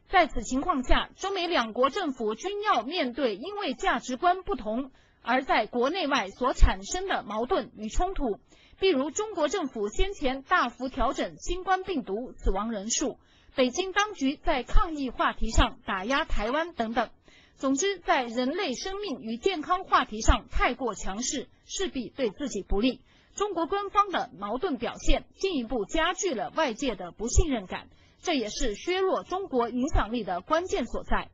在此情况下，中美两国政府均要面对因为价值观不同而在国内外所产生的矛盾与冲突。比如，中国政府先前大幅调整新冠病毒死亡人数，北京当局在抗疫话题上打压台湾等等。总之，在人类生命与健康话题上太过强势，势必对自己不利。中国官方的矛盾表现进一步加剧了外界的不信任感，这也是削弱中国影响力的关键所在。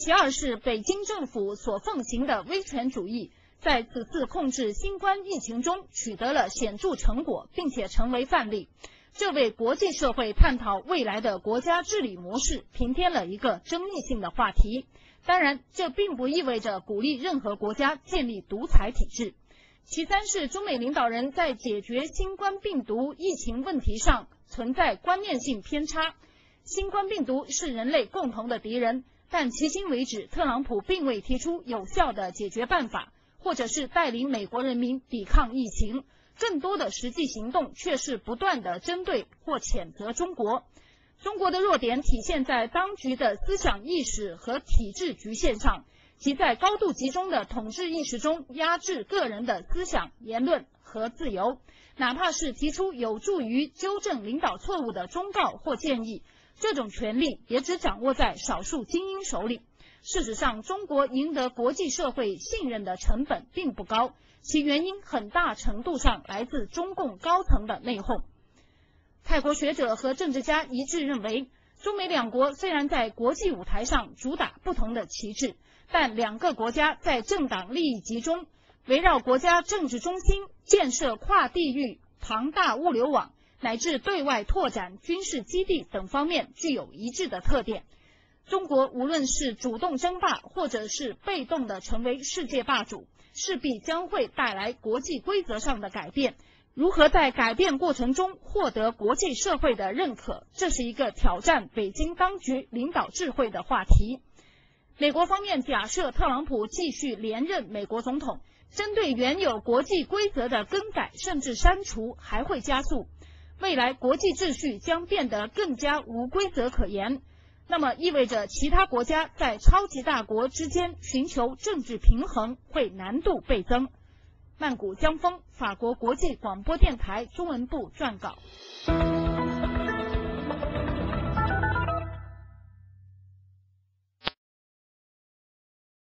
其二是北京政府所奉行的威权主义，在此次控制新冠疫情中取得了显著成果，并且成为范例。这为国际社会探讨未来的国家治理模式平添了一个争议性的话题。当然，这并不意味着鼓励任何国家建立独裁体制。其三是中美领导人在解决新冠病毒疫情问题上存在观念性偏差。新冠病毒是人类共同的敌人，但迄今为止，特朗普并未提出有效的解决办法，或者是带领美国人民抵抗疫情。更多的实际行动却是不断的针对或谴责中国。中国的弱点体现在当局的思想意识和体制局限上，即在高度集中的统治意识中压制个人的思想、言论和自由。哪怕是提出有助于纠正领导错误的忠告或建议，这种权利也只掌握在少数精英手里。事实上，中国赢得国际社会信任的成本并不高，其原因很大程度上来自中共高层的内讧。泰国学者和政治家一致认为，中美两国虽然在国际舞台上主打不同的旗帜，但两个国家在政党利益集中、围绕国家政治中心建设跨地域庞大物流网，乃至对外拓展军事基地等方面具有一致的特点。中国无论是主动争霸，或者是被动地成为世界霸主，势必将会带来国际规则上的改变。如何在改变过程中获得国际社会的认可，这是一个挑战北京当局领导智慧的话题。美国方面假设特朗普继续连任美国总统，针对原有国际规则的更改甚至删除还会加速，未来国际秩序将变得更加无规则可言。那么意味着其他国家在超级大国之间寻求政治平衡会难度倍增。曼谷江峰，法国国际广播电台中文部撰稿。